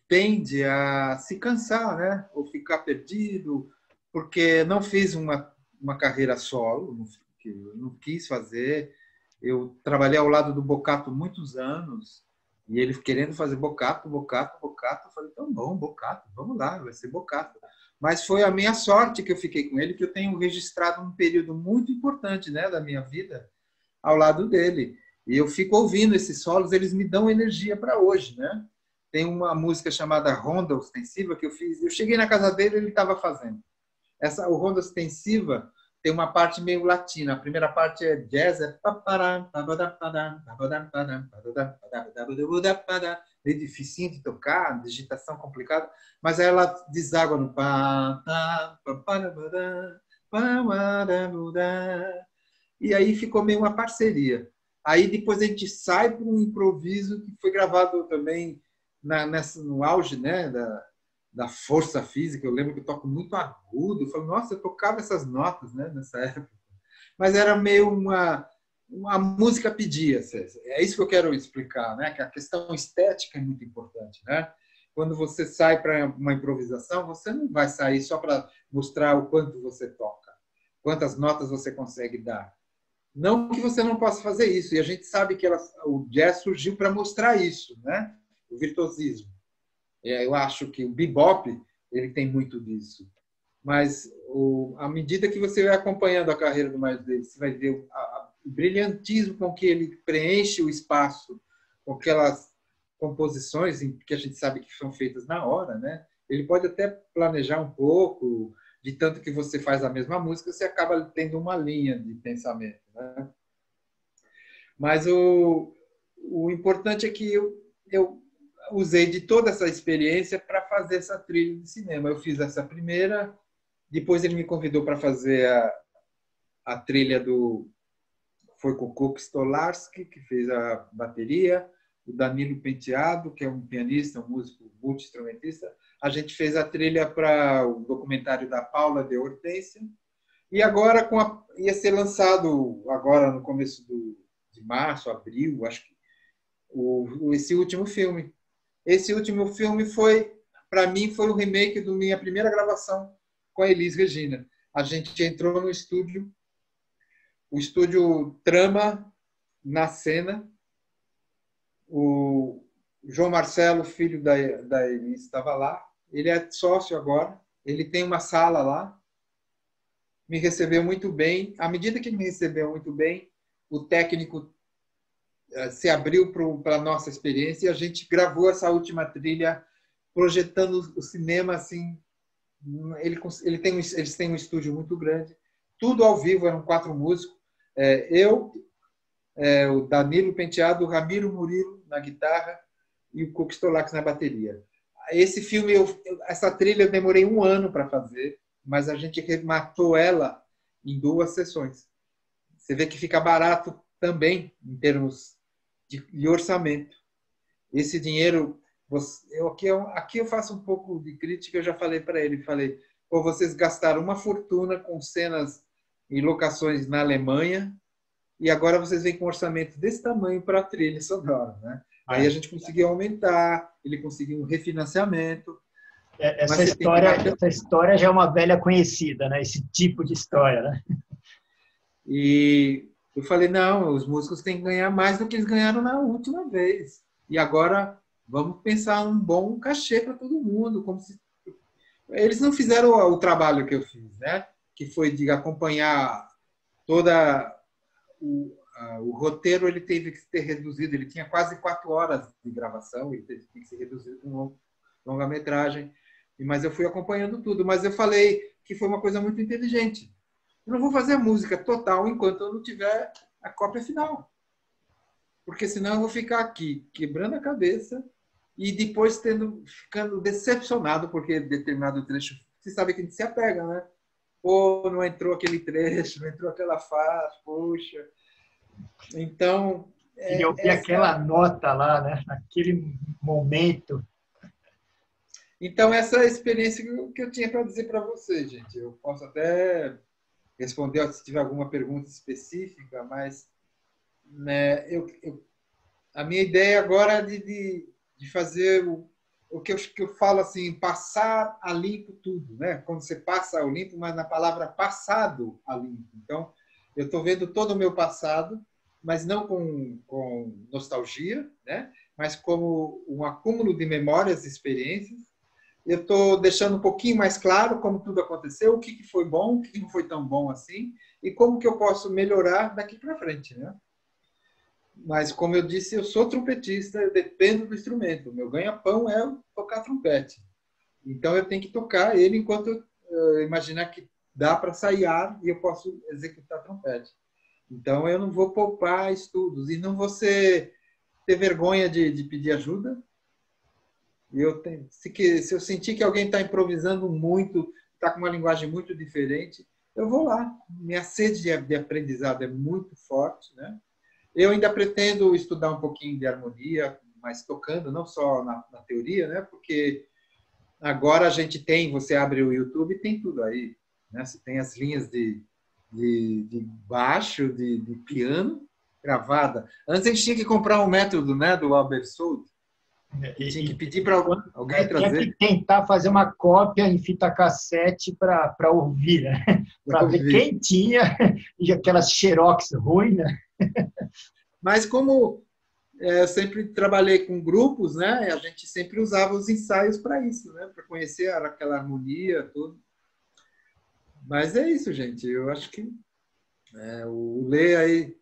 tende a se cansar, né? Ou ficar perdido, porque não fiz uma, uma carreira solo, que eu não quis fazer. Eu trabalhei ao lado do Bocato muitos anos, e ele querendo fazer Bocato, Bocato, Bocato. Eu falei, então bom, Bocato, vamos lá, vai ser Bocato. Mas foi a minha sorte que eu fiquei com ele, que eu tenho registrado um período muito importante, né, da minha vida ao lado dele. E eu fico ouvindo esses solos, eles me dão energia para hoje, né? Tem uma música chamada Ronda Ostensiva que eu fiz. Eu cheguei na casa dele e ele estava fazendo. Essa, o Ronda Ostensiva tem uma parte meio latina. A primeira parte é jazz, é... é difícil de tocar, digitação complicada, mas ela deságua no... E aí ficou meio uma parceria. Aí depois a gente sai para um improviso que foi gravado também na, nessa, no auge, né, da, da força física. Eu lembro que eu toco muito agudo. Eu falo, nossa, eu tocava essas notas, né, nessa época. Mas era meio uma... A música pedia, César. É isso que eu quero explicar, né? Que a questão estética é muito importante, né? Quando você sai para uma improvisação, você não vai sair só para mostrar o quanto você toca, quantas notas você consegue dar. Não que você não possa fazer isso. E a gente sabe que ela, o jazz surgiu para mostrar isso, né? O virtuosismo. Eu acho que o bebop ele tem muito disso. Mas o, à medida que você vai acompanhando a carreira do Miles Davis, você vai ver a, a, o brilhantismo com que ele preenche o espaço, com aquelas composições que a gente sabe que são feitas na hora, né? Ele pode até planejar um pouco, de tanto que você faz a mesma música, você acaba tendo uma linha de pensamento, né? Mas o, o importante é que eu, eu usei de toda essa experiência para fazer essa trilha de cinema. Eu fiz essa primeira, depois ele me convidou para fazer a, a trilha do... Foi com o Kuk Stolarski, que fez a bateria, o Danilo Penteado, que é um pianista, um músico multi-instrumentista. A gente fez a trilha para o documentário da Paula de Hortência. E agora com a, ia ser lançado agora no começo do, de março, abril, acho que, o, esse último filme. Esse último filme foi, para mim, foi o remake da minha primeira gravação com a Elis Regina. A gente entrou no estúdio, o estúdio Trama na cena. O João Marcelo, filho da, da Elis, estava lá. Ele é sócio agora. Ele tem uma sala lá. Me recebeu muito bem. À medida que ele me recebeu muito bem, o técnico se abriu para a nossa experiência e a gente gravou essa última trilha projetando o cinema assim. Ele, ele tem, eles têm um estúdio muito grande. Tudo ao vivo, eram quatro músicos. É, eu, é, o Danilo Penteado, o Ramiro Murilo na guitarra e o Kuk Stolarski na bateria. Esse filme, eu, essa trilha eu demorei um ano para fazer, mas a gente rematou ela em duas sessões. Você vê que fica barato também em termos de, de orçamento. Esse dinheiro, você, eu, aqui, eu, aqui eu faço um pouco de crítica, eu já falei para ele, falei, ou vocês gastaram uma fortuna com cenas e locações na Alemanha e agora vocês vêm com um orçamento desse tamanho para a trilha sonora, né? Aí a gente conseguiu aumentar, ele conseguiu um refinanciamento. É, essa história, que... essa história já é uma velha conhecida, né? Esse tipo de história, né? E eu falei, não, os músicos têm que ganhar mais do que eles ganharam na última vez. E agora vamos pensar um bom cachê para todo mundo, como se... Eles não fizeram o trabalho que eu fiz, né? Que foi de acompanhar toda o, a, o roteiro. Ele teve que ser reduzido. Ele tinha quase quatro horas de gravação. Ele teve que ser reduzido com longa metragem. Mas eu fui acompanhando tudo. Mas eu falei que foi uma coisa muito inteligente. Eu não vou fazer a música total enquanto eu não tiver a cópia final, porque senão eu vou ficar aqui quebrando a cabeça. E depois tendo, ficando decepcionado, porque determinado trecho, você sabe que a gente se apega, né? Pô, não entrou aquele trecho, não entrou aquela faixa, poxa. Então... É, e eu vi essa... aquela nota lá, né? Naquele momento. Então, essa é a experiência que eu tinha para dizer para vocês, gente. Eu posso até responder se tiver alguma pergunta específica, mas né, eu, eu, a minha ideia agora é de... de de fazer o, o que, eu, que eu falo assim, passar a limpo tudo, né? Quando você passa a limpo, mas na palavra passado a limpo. Então, eu estou vendo todo o meu passado, mas não com, com nostalgia, né? Mas como um acúmulo de memórias e experiências. Eu estou deixando um pouquinho mais claro como tudo aconteceu, o que, que foi bom, o que, que não foi tão bom assim, e como que eu posso melhorar daqui para frente, né? Mas, como eu disse, eu sou trompetista, eu dependo do instrumento. O meu ganha-pão é tocar trompete. Então, eu tenho que tocar ele enquanto eu imaginar que dá para ensaiar e eu posso executar trompete. Então, eu não vou poupar estudos. E não vou ser, ter vergonha de, de pedir ajuda. Eu tenho, se, que, se eu sentir que alguém está improvisando muito, está com uma linguagem muito diferente, eu vou lá. Minha sede de, de aprendizado é muito forte, né? Eu ainda pretendo estudar um pouquinho de harmonia, mas tocando, não só na, na teoria, né? Porque Agora a gente tem, você abre o YouTube e tem tudo aí, né? Você tem as linhas de, de, de baixo, de, de piano, gravada. Antes a gente tinha que comprar um método, né, do Albert Soult. E, tinha que pedir para alguém trazer. Tinha que tentar fazer uma cópia em fita cassete para ouvir, né? Para ver quem tinha, e aquelas xerox ruins, né? Mas como eu sempre trabalhei com grupos, né? A gente sempre usava os ensaios para isso, né? Para conhecer aquela harmonia, tudo. Mas é isso, gente. Eu acho que é, o Lê aí,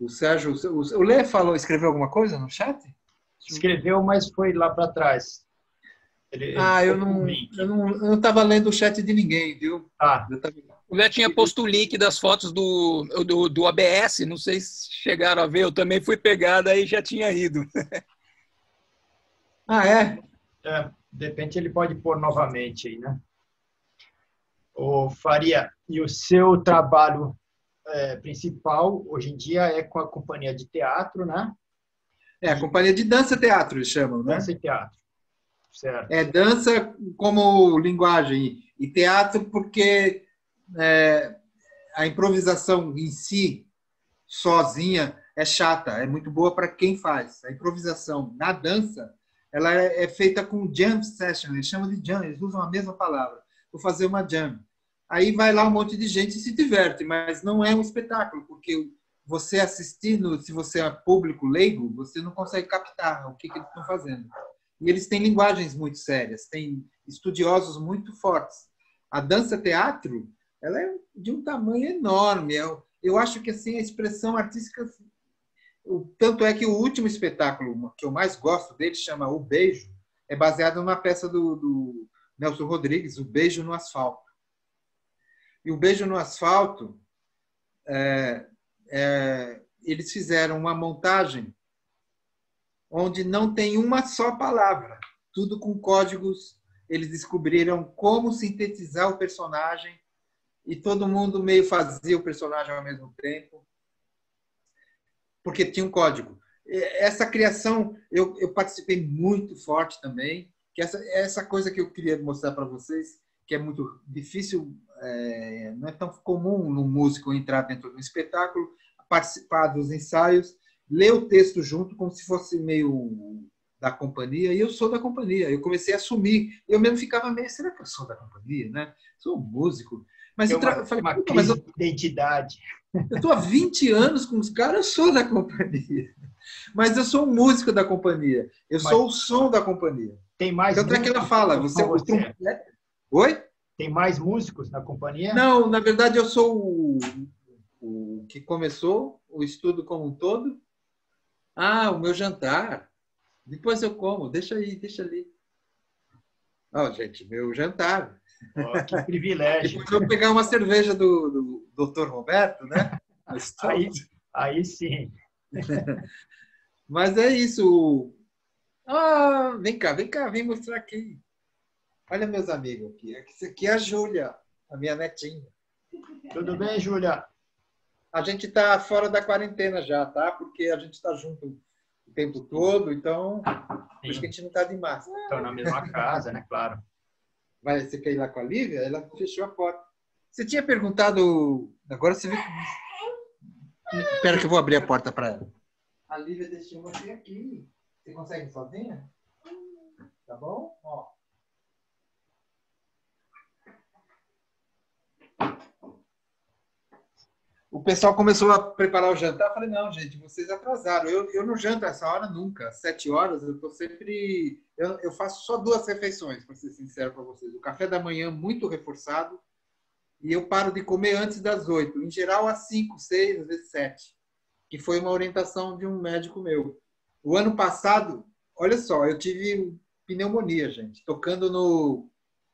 o Sérgio, o Lê falou, escreveu alguma coisa no chat? Escreveu, mas foi lá para trás. Ele, ah, ele eu, não, eu não eu não estava lendo o chat de ninguém, viu? Ah, eu tava... O Lé tinha posto o link das fotos do, do, do A B S, não sei se chegaram a ver, eu também fui pegado, aí já tinha ido. Ah, é? É, de repente ele pode pôr novamente aí, né? Ô, Faria, e o seu trabalho é, principal hoje em dia é com a companhia de teatro, né? É, a companhia de dança e teatro, eles chamam, né? Dança e teatro, certo. É dança como linguagem e teatro porque é, a improvisação em si, sozinha, é chata, é muito boa para quem faz. A improvisação na dança, ela é, é feita com jam session, eles chamam de jam, eles usam a mesma palavra. Vou fazer uma jam. Aí vai lá um monte de gente e se diverte, mas não é um espetáculo, porque... Você assistindo, se você é público leigo, você não consegue captar o que, que eles estão fazendo. E eles têm linguagens muito sérias, têm estudiosos muito fortes. A dança-teatro, ela é de um tamanho enorme. Eu, eu acho que assim, a expressão artística... O, tanto é que o último espetáculo que eu mais gosto dele, chama O Beijo, é baseado numa peça do, do Nelson Rodrigues, O Beijo no Asfalto. E O Beijo no Asfalto... É, É, eles fizeram uma montagem onde não tem uma só palavra, tudo com códigos. Eles descobriram como sintetizar o personagem e todo mundo meio fazia o personagem ao mesmo tempo, porque tinha um código. Essa criação, eu, eu participei muito forte também, que essa, essa coisa que eu queria mostrar para vocês, que é muito difícil, é, não é tão comum no músico entrar dentro de um espetáculo, participar dos ensaios, ler o texto junto como se fosse meio da companhia, e eu sou da companhia, eu comecei a assumir, eu mesmo ficava meio, será que eu sou da companhia, né? Sou um músico, mas eu, uma, eu falei, uma mas eu, identidade. Eu estou há vinte anos com os caras, eu sou da companhia, mas eu sou um músico da companhia, eu mas, sou o som da companhia. Tem mais então, até que ela fala, você é o trompete. Oi? Tem mais músicos na companhia? Não, na verdade eu sou o, o que começou o estudo como um todo. Ah, o meu jantar. Depois eu como, deixa aí, deixa ali. Ó, oh, gente, meu jantar. Oh, que privilégio. Depois eu vou pegar uma cerveja do doutor Roberto, né? aí, aí sim. Mas é isso. Ah, vem cá, vem cá, vem mostrar aqui. Olha, meus amigos, aqui. Essa aqui é a Júlia, a minha netinha. Tudo bem, Júlia? A gente está fora da quarentena já, tá? Porque a gente está junto o tempo todo, então por isso que a gente não está de máscara. Estão na mesma casa, né? Claro. Mas você quer ir lá com a Lívia? Ela fechou a porta. Você tinha perguntado... Agora você vê... Espera que eu vou abrir a porta para ela. A Lívia deixou você aqui. Você consegue sozinha? Tá bom? Ó. O pessoal começou a preparar o jantar. Eu falei, não, gente, vocês atrasaram. Eu, eu não janto essa hora nunca. Sete horas eu tô sempre... Eu, eu faço só duas refeições, para ser sincero para vocês. O café da manhã muito reforçado e eu paro de comer antes das oito. Em geral, às cinco, seis, às vezes sete. Que foi uma orientação de um médico meu. O ano passado, olha só, eu tive pneumonia, gente. Tocando no,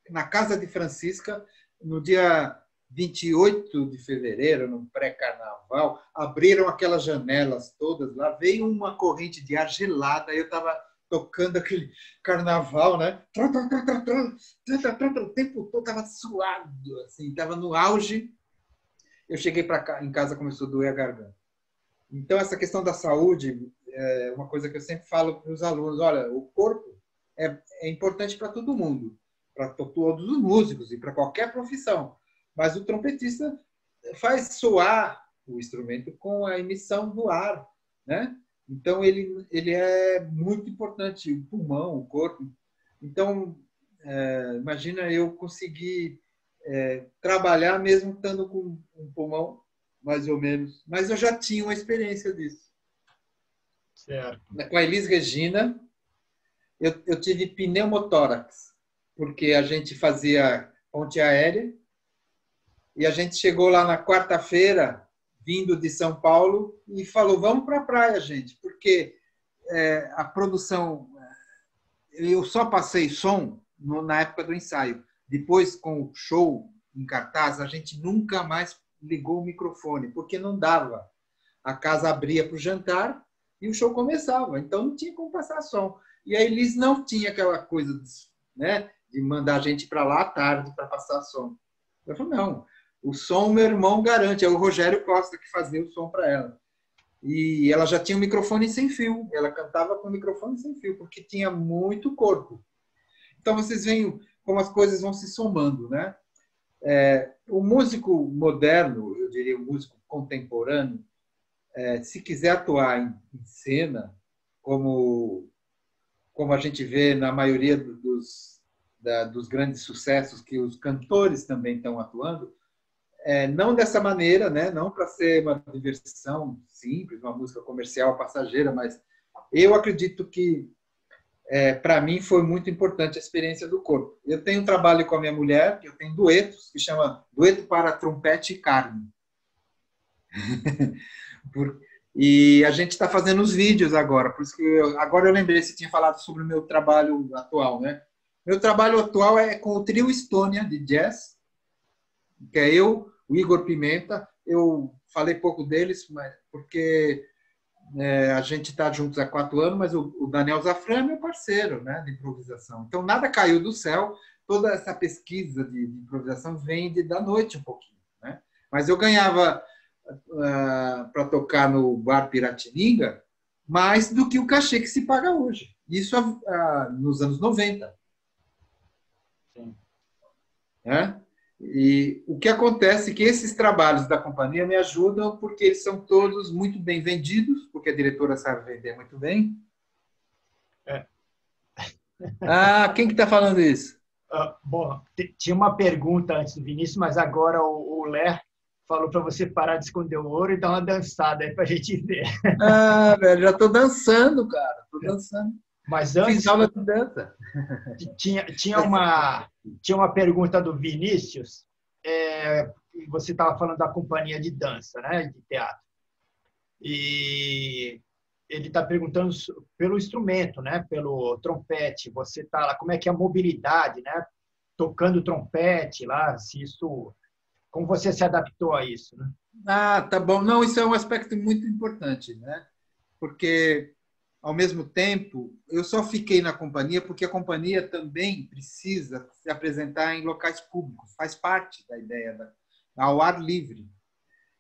na Casa de Francisca, no dia... vinte e oito de fevereiro, no pré-carnaval, abriram aquelas janelas todas lá, veio uma corrente de ar gelada, eu estava tocando aquele carnaval, né? O tempo todo estava suado, assim, estava no auge. Eu cheguei para cá, em casa começou a doer a garganta. Então, essa questão da saúde é uma coisa que eu sempre falo para os alunos, olha, o corpo é, é importante para todo mundo. para todos os músicos e para qualquer profissão. Mas o trompetista faz soar o instrumento com a emissão do ar, né? Então, ele, ele é muito importante, o pulmão, o corpo. Então, é, imagina eu conseguir é, trabalhar mesmo estando com um pulmão, mais ou menos. Mas eu já tinha uma experiência disso. Certo. Com a Elis Regina, eu, eu tive pneumotórax, porque a gente fazia ponte aérea e a gente chegou lá na quarta-feira, vindo de São Paulo, e falou, vamos para a praia, gente, porque é, a produção... Eu só passei som no, na época do ensaio. Depois, com o show em cartaz, a gente nunca mais ligou o microfone, porque não dava. A casa abria para o jantar e o show começava, então não tinha como passar som. E a Elis não tinha aquela coisa de, né, de mandar a gente para lá à tarde para passar som. Eu falei, não... O som, meu irmão garante. É o Rogério Costa que fazia o som para ela. E ela já tinha um microfone sem fio. Ela cantava com o microfone sem fio, porque tinha muito corpo. Então, vocês veem como as coisas vão se somando, né? É, o músico moderno, eu diria o músico contemporâneo, é, se quiser atuar em, em cena, como, como a gente vê na maioria dos, da, dos grandes sucessos que os cantores também estão atuando, É, não dessa maneira, né? Não para ser uma diversão simples, uma música comercial passageira, mas eu acredito que, é, para mim, foi muito importante a experiência do corpo. Eu tenho um trabalho com a minha mulher, eu tenho duetos, que chama Dueto para Trompete e Carne. E a gente está fazendo os vídeos agora, por isso que eu, agora eu lembrei, se tinha falado sobre o meu trabalho atual, né? Meu trabalho atual é com o trio Estônia de jazz, que é eu, o Igor Pimenta. Eu falei pouco deles, mas porque é, a gente está juntos há quatro anos, mas o, o Daniel Zafran é meu parceiro, né, de improvisação. Então, nada caiu do céu. Toda essa pesquisa de, de improvisação vem de, da noite um pouquinho, né? Mas eu ganhava uh, para tocar no Bar Piratininga mais do que o cachê que se paga hoje. Isso uh, nos anos noventa. Sim. É? E o que acontece é que esses trabalhos da companhia me ajudam porque eles são todos muito bem vendidos, porque a diretora sabe vender muito bem. É. Ah, quem que está falando isso? Ah, bom, tinha uma pergunta antes do Vinícius, mas agora o, o Ler falou para você parar de esconder o ouro e dar uma dançada aí para a gente ver. Ah, velho, já estou dançando, cara. Estou dançando. Mas antes, tinha, tinha, uma, tinha uma pergunta do Vinícius. É, você estava falando da companhia de dança, né, de teatro. E ele está perguntando pelo instrumento, né, pelo trompete. Você está lá, como é que é a mobilidade, né, tocando trompete lá, se isso, como você se adaptou a isso, né? Ah, tá bom. Não, isso é um aspecto muito importante, né? Porque ao mesmo tempo, eu só fiquei na companhia porque a companhia também precisa se apresentar em locais públicos. Faz parte da ideia da, ao ar livre.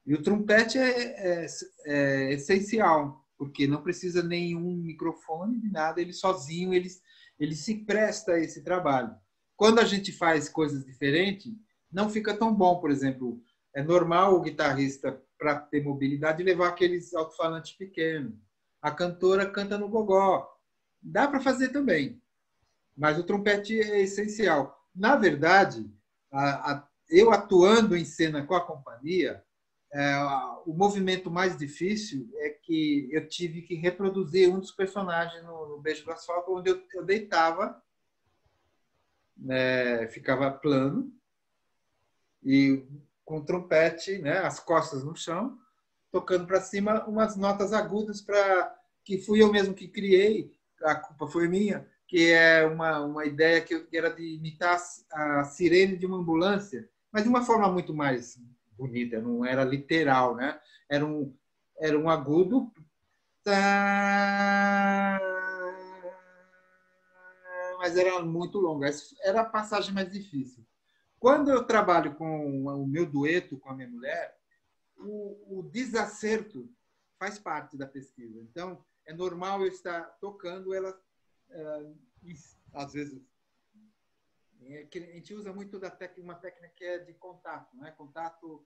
E o trompete é, é, é essencial, porque não precisa nenhum microfone, de nada. Ele sozinho, ele, ele se presta a esse trabalho. Quando a gente faz coisas diferentes, não fica tão bom. Por exemplo, é normal o guitarrista, para ter mobilidade, levar aqueles alto-falantes pequenos. A cantora canta no gogó. Dá para fazer também. Mas o trompete é essencial. Na verdade, a, a, eu atuando em cena com a companhia, é, a, o movimento mais difícil é que eu tive que reproduzir um dos personagens no, no Beijo do Asfalto, onde eu, eu deitava, né, ficava plano, e com o trompete, né, as costas no chão, tocando para cima umas notas agudas para que fui eu mesmo que criei, a culpa foi minha, que é uma, uma ideia que, eu, que era de imitar a sirene de uma ambulância, mas de uma forma muito mais bonita, não era literal, né? Era um, era um agudo, mas era muito longa, era a passagem mais difícil. Quando eu trabalho com o meu dueto, com a minha mulher, O, o desacerto faz parte da pesquisa. Então, é normal eu estar tocando, ela, ela às vezes É que a gente usa muito da técnica, uma técnica que é de contato, né? Contato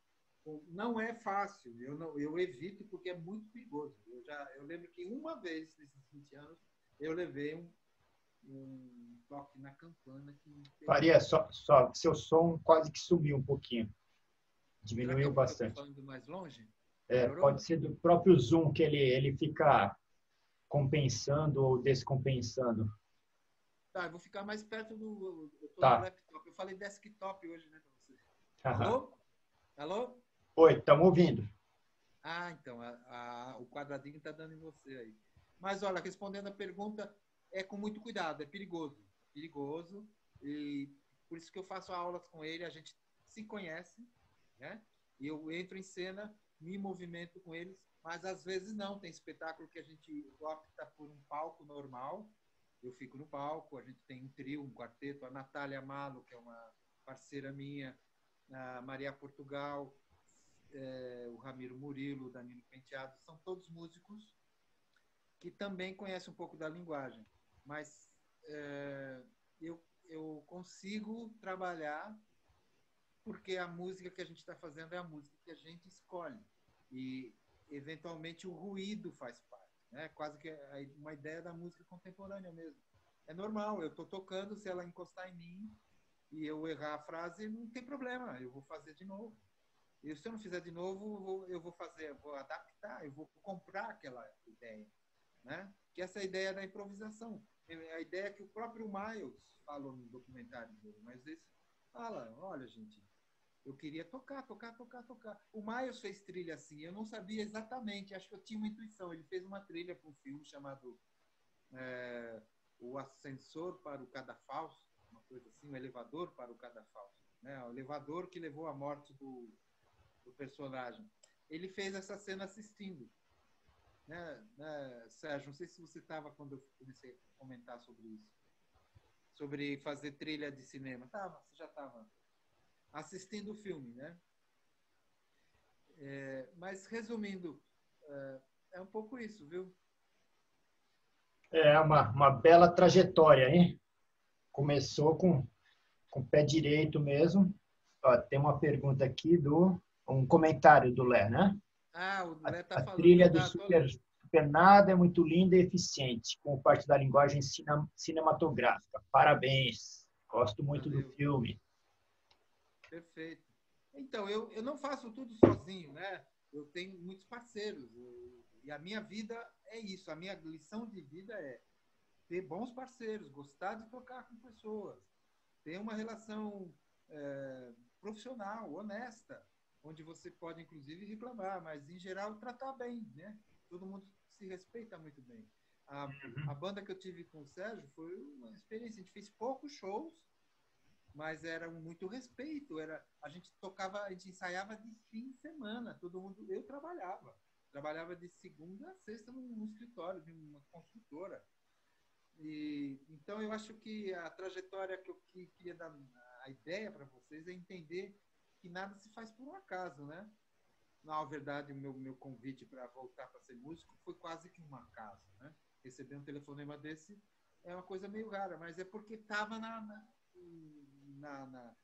não é fácil, eu, não, eu evito porque é muito perigoso. Eu, já, eu lembro que uma vez, nesses vinte anos, eu levei um, um toque na campana. Que... Faria, só, só seu som quase que subiu um pouquinho. Diminuiu bastante. Falando mais longe? É, pode ser do próprio Zoom, que ele, ele fica compensando ou descompensando. Tá, eu vou ficar mais perto do, eu tô tá. no laptop. Eu falei desktop hoje, né? Pra você. Alô? Alô? Oi, estamos ouvindo. Ah, então, a, a, o quadradinho está dando em você aí. Mas, olha, respondendo a pergunta, é com muito cuidado, é perigoso. Perigoso, e por isso que eu faço aulas com ele, a gente se conhece, né? Eu entro em cena, me movimento com eles, mas às vezes não. Tem espetáculo que a gente opta por um palco normal, eu fico no palco, a gente tem um trio, um quarteto, a Natália Malo, que é uma parceira minha, a Maria Portugal, é, o Ramiro Murilo, o Danilo Penteado, são todos músicos que também conhecem um pouco da linguagem, mas é, eu, eu consigo trabalhar porque a música que a gente está fazendo é a música que a gente escolhe e, eventualmente, o ruído faz parte, né? Quase que é uma ideia da música contemporânea mesmo. É normal, eu estou tocando, se ela encostar em mim e eu errar a frase, não tem problema, eu vou fazer de novo. E se eu não fizer de novo, eu vou, eu vou fazer, eu vou adaptar, eu vou comprar aquela ideia, né? Que essa ideia da improvisação, a ideia que o próprio Miles falou no documentário dele, mas ele fala, olha, gente, eu queria tocar, tocar, tocar, tocar. O Miles fez trilha assim, eu não sabia exatamente, acho que eu tinha uma intuição. Ele fez uma trilha para um filme chamado é, O Ascensor para o Cadafalso, uma coisa assim, um elevador para o Cadafalso, né? O elevador que levou à morte do, do personagem. Ele fez essa cena assistindo. Né, né, Sérgio, não sei se você estava quando eu comecei a comentar sobre isso. Sobre fazer trilha de cinema. Tava, você já estava... assistindo o filme, né? É, mas, resumindo, é, é um pouco isso, viu? É uma, uma bela trajetória, hein? Começou com, com o pé direito mesmo. Ó, tem uma pergunta aqui, do um comentário do Lé, né? Ah, o Lé está falando. A trilha do Super, Super Nada é muito linda e eficiente, como parte da linguagem cine, cinematográfica. Parabéns! Gosto muito Valeu. do filme. Perfeito. Então, eu, eu não faço tudo sozinho, né? Eu tenho muitos parceiros. Eu, e a minha vida é isso. A minha lição de vida é ter bons parceiros, gostar de tocar com pessoas, ter uma relação é, profissional, honesta, onde você pode, inclusive, reclamar, mas, em geral, tratar bem, né? Todo mundo se respeita muito bem. A, a banda que eu tive com o Sérgio foi uma experiência. A gente fez poucos shows, mas era muito respeito, era, a gente tocava, a gente ensaiava de fim de semana, todo mundo, eu trabalhava, trabalhava de segunda a sexta num, num escritório de uma construtora, e, então eu acho que a trajetória que eu que, queria dar a ideia para vocês é entender que nada se faz por um acaso, né? Na verdade, o meu, meu convite para voltar para ser músico foi quase que um acaso, né? Receber um telefonema desse é uma coisa meio rara, mas é porque estava na... na Na, na,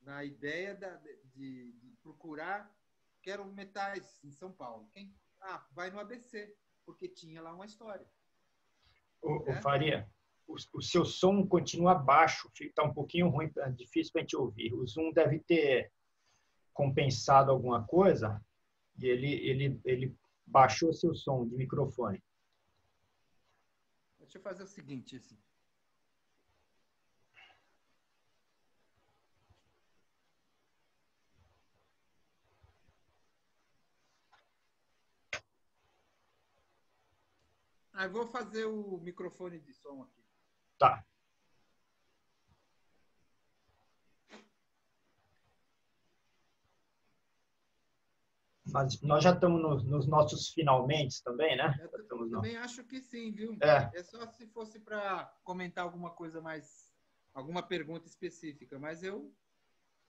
na ideia da, de, de procurar, quero metais em São Paulo. Quem? Ah, vai no A B C, porque tinha lá uma história. O, né? o Faria, o, o seu som continua baixo, está um pouquinho ruim, é difícil para a gente ouvir. O Zoom deve ter compensado alguma coisa e ele, ele, ele baixou seu som de microfone. Deixa eu fazer o seguinte, assim. Ah, eu vou fazer o microfone de som aqui. Tá. Mas nós já estamos no, nos nossos finalmente também, né? Eu estamos, também não. acho que sim, viu? É, é só se fosse para comentar alguma coisa mais, alguma pergunta específica. Mas eu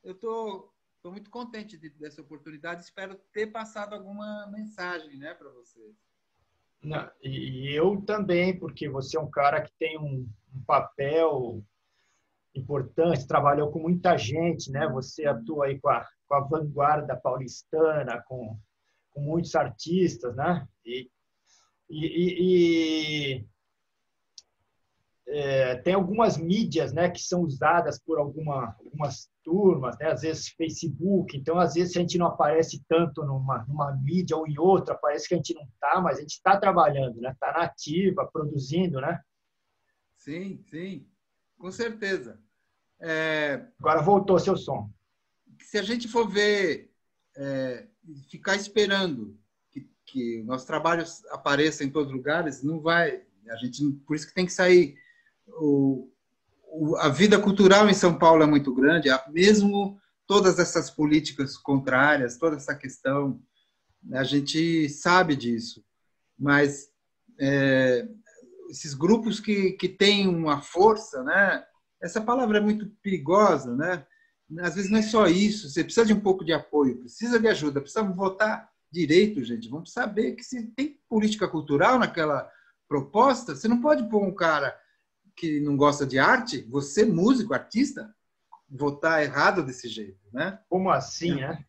eu tô, tô muito contente de, dessa oportunidade. Espero ter passado alguma mensagem, né, para vocês. Não, e eu também, porque você é um cara que tem um, um papel importante, trabalhou com muita gente, né? Você atua aí com a, com a vanguarda paulistana, com, com muitos artistas, né? E, e, e, e é, tem algumas mídias, né, que são usadas por alguma, algumas turmas, né? Às vezes Facebook. Então, às vezes, a gente não aparece tanto numa, numa mídia ou em outra, parece que a gente não está, mas a gente está trabalhando, né? Está na ativa, produzindo, né? Sim, sim. Com certeza. É... Agora voltou seu som. Se a gente for ver, é, ficar esperando que, que o nosso trabalho apareça em todos os lugares, não vai. A gente, por isso que tem que sair. O, o, a vida cultural em São Paulo é muito grande, mesmo todas essas políticas contrárias, toda essa questão, a gente sabe disso. Mas... É, esses grupos que, que têm uma força, né? Essa palavra é muito perigosa, né? Às vezes não é só isso, você precisa de um pouco de apoio, precisa de ajuda, precisamos votar direito, gente. Vamos saber que se tem política cultural naquela proposta, você não pode pôr um cara que não gosta de arte, você, músico, artista, votar errado desse jeito, né? Como assim, né?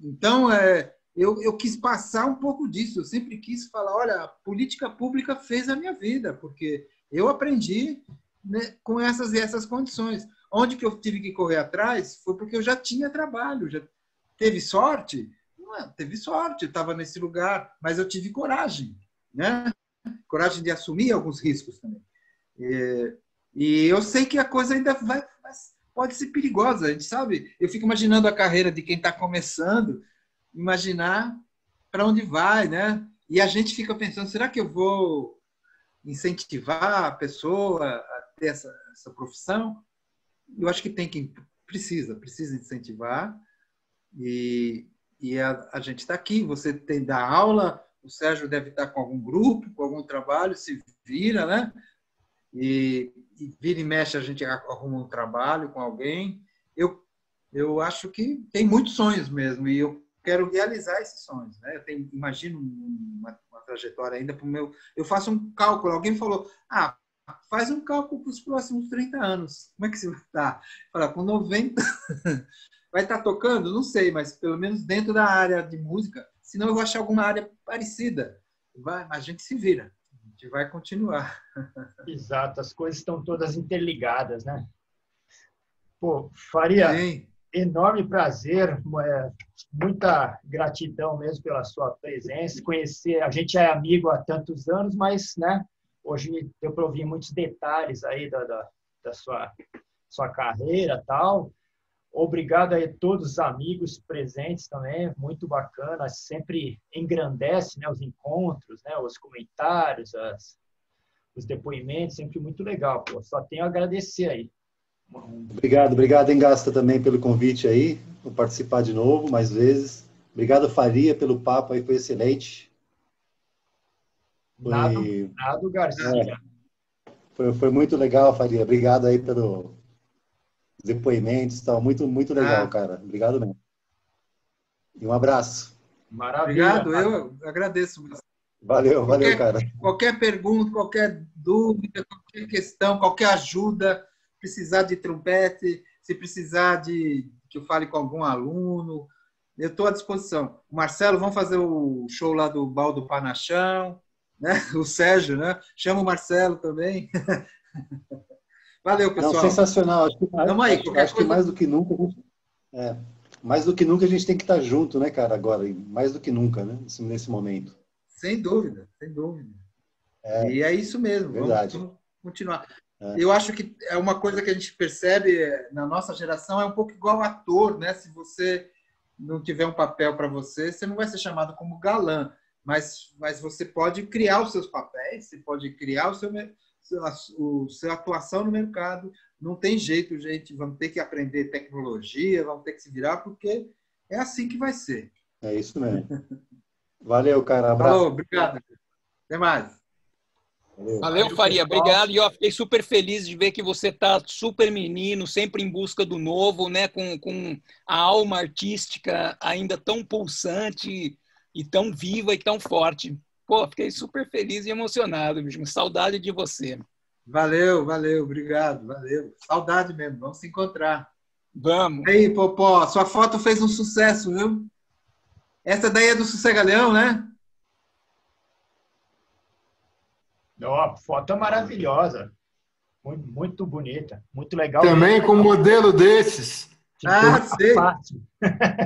Então, é... Eu, eu quis passar um pouco disso, eu sempre quis falar, olha, a política pública fez a minha vida, porque eu aprendi, né, com essas e essas condições. Onde que eu tive que correr atrás foi porque eu já tinha trabalho, já teve sorte? Não é, teve sorte, eu estava nesse lugar, mas eu tive coragem, né? Coragem de assumir alguns riscos também. E, e eu sei que a coisa ainda vai, pode ser perigosa, a gente sabe. Eu fico imaginando a carreira de quem está começando, imaginar para onde vai, né? E a gente fica pensando, será que eu vou incentivar a pessoa a ter essa, essa profissão? Eu acho que tem quem precisa, precisa incentivar. E, e a, a gente está aqui, você tem da aula, o Sérgio deve estar com algum grupo, com algum trabalho, se vira, né? E, e vira e mexe, a gente arruma um trabalho com alguém. Eu, eu acho que tem muitos sonhos mesmo, e eu quero realizar esses sonhos, né? Eu tenho, imagino uma, uma trajetória ainda para o meu... Eu faço um cálculo. Alguém falou, ah, faz um cálculo para os próximos trinta anos. Como é que você vai estar? Fala, com noventa... vai estar tocando? Não sei, mas pelo menos dentro da área de música. Senão eu vou achar alguma área parecida. Vai, mas a gente se vira. A gente vai continuar. Exato. As coisas estão todas interligadas, né? Pô, Faria... Sim. Enorme prazer, muita gratidão mesmo pela sua presença, conhecer, a gente é amigo há tantos anos, mas, né, hoje deu para ouvir muitos detalhes aí da, da, da sua, sua carreira e tal. Obrigado aí a todos os amigos presentes também, muito bacana, sempre engrandece, né, os encontros, né, os comentários, as, os depoimentos, sempre muito legal, pô. Só tenho a agradecer aí. Obrigado, obrigado, Engasta, também pelo convite aí, por participar de novo, mais vezes. Obrigado, Faria, pelo papo aí, foi excelente. Foi... Nada, nada, Garcia. É, foi, foi muito legal, Faria. Obrigado aí pelos depoimentos e tal. Muito, muito legal, ah. cara. Obrigado mesmo. E um abraço. Maravilha. Obrigado, eu agradeço. Valeu, qualquer, valeu, cara. Qualquer pergunta, qualquer dúvida, qualquer questão, qualquer ajuda... Se precisar de trompete, se precisar de que eu fale com algum aluno, eu estou à disposição. O Marcelo, vamos fazer o show lá do Baldo Panachão, né? O Sérgio, né? Chama o Marcelo também. Valeu, pessoal. Não, sensacional. Acho que, mais, Não, aí, acho coisa... que mais do que nunca, é, mais do que nunca a gente tem que estar junto, né, cara? Agora, mais do que nunca, né? Nesse momento. Sem dúvida, sem dúvida. É, e é isso mesmo. Verdade. Vamos continuar. Eu acho que é uma coisa que a gente percebe na nossa geração, é um pouco igual ator, né? Se você não tiver um papel para você, você não vai ser chamado como galã, mas, mas você pode criar os seus papéis, você pode criar o seu, a sua atuação no mercado. Não tem jeito, gente, vamos ter que aprender tecnologia, vamos ter que se virar, porque é assim que vai ser. É isso mesmo. Valeu, cara. Abraço. Falou, obrigado. Até mais. Valeu, Faria. Obrigado. E eu fiquei super feliz de ver que você está super menino, sempre em busca do novo, né? Com, com a alma artística ainda tão pulsante e tão viva e tão forte. Pô, fiquei super feliz e emocionado, bicho. Saudade de você. Valeu, valeu, obrigado, valeu. Saudade mesmo, vamos se encontrar. Vamos. E aí, Popó, sua foto fez um sucesso, viu? Essa daí é do Sossega Leão, né? Oh, foto maravilhosa. Muito, muito bonita, muito legal. Também com um modelo desses. Ah, sei.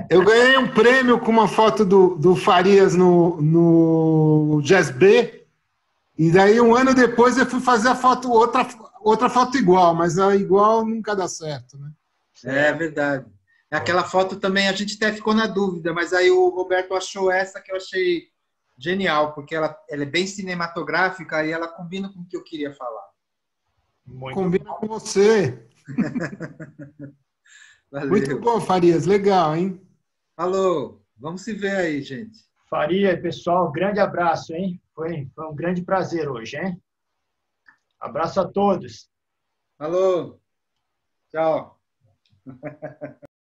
Eu ganhei um prêmio com uma foto do, do Farias no, no Jazz B. E daí, um ano depois, eu fui fazer a foto, outra, outra foto igual, mas a igual nunca dá certo, né? É verdade. Aquela foto também a gente até ficou na dúvida, mas aí o Roberto achou essa que eu achei genial, porque ela, ela é bem cinematográfica e ela combina com o que eu queria falar. Muito combina bom. Com você. Valeu. Muito bom, Farias. Legal, hein? Alô, vamos se ver aí, gente. Faria, pessoal, grande abraço, hein? Foi, foi um grande prazer hoje, hein? Abraço a todos. Alô, tchau.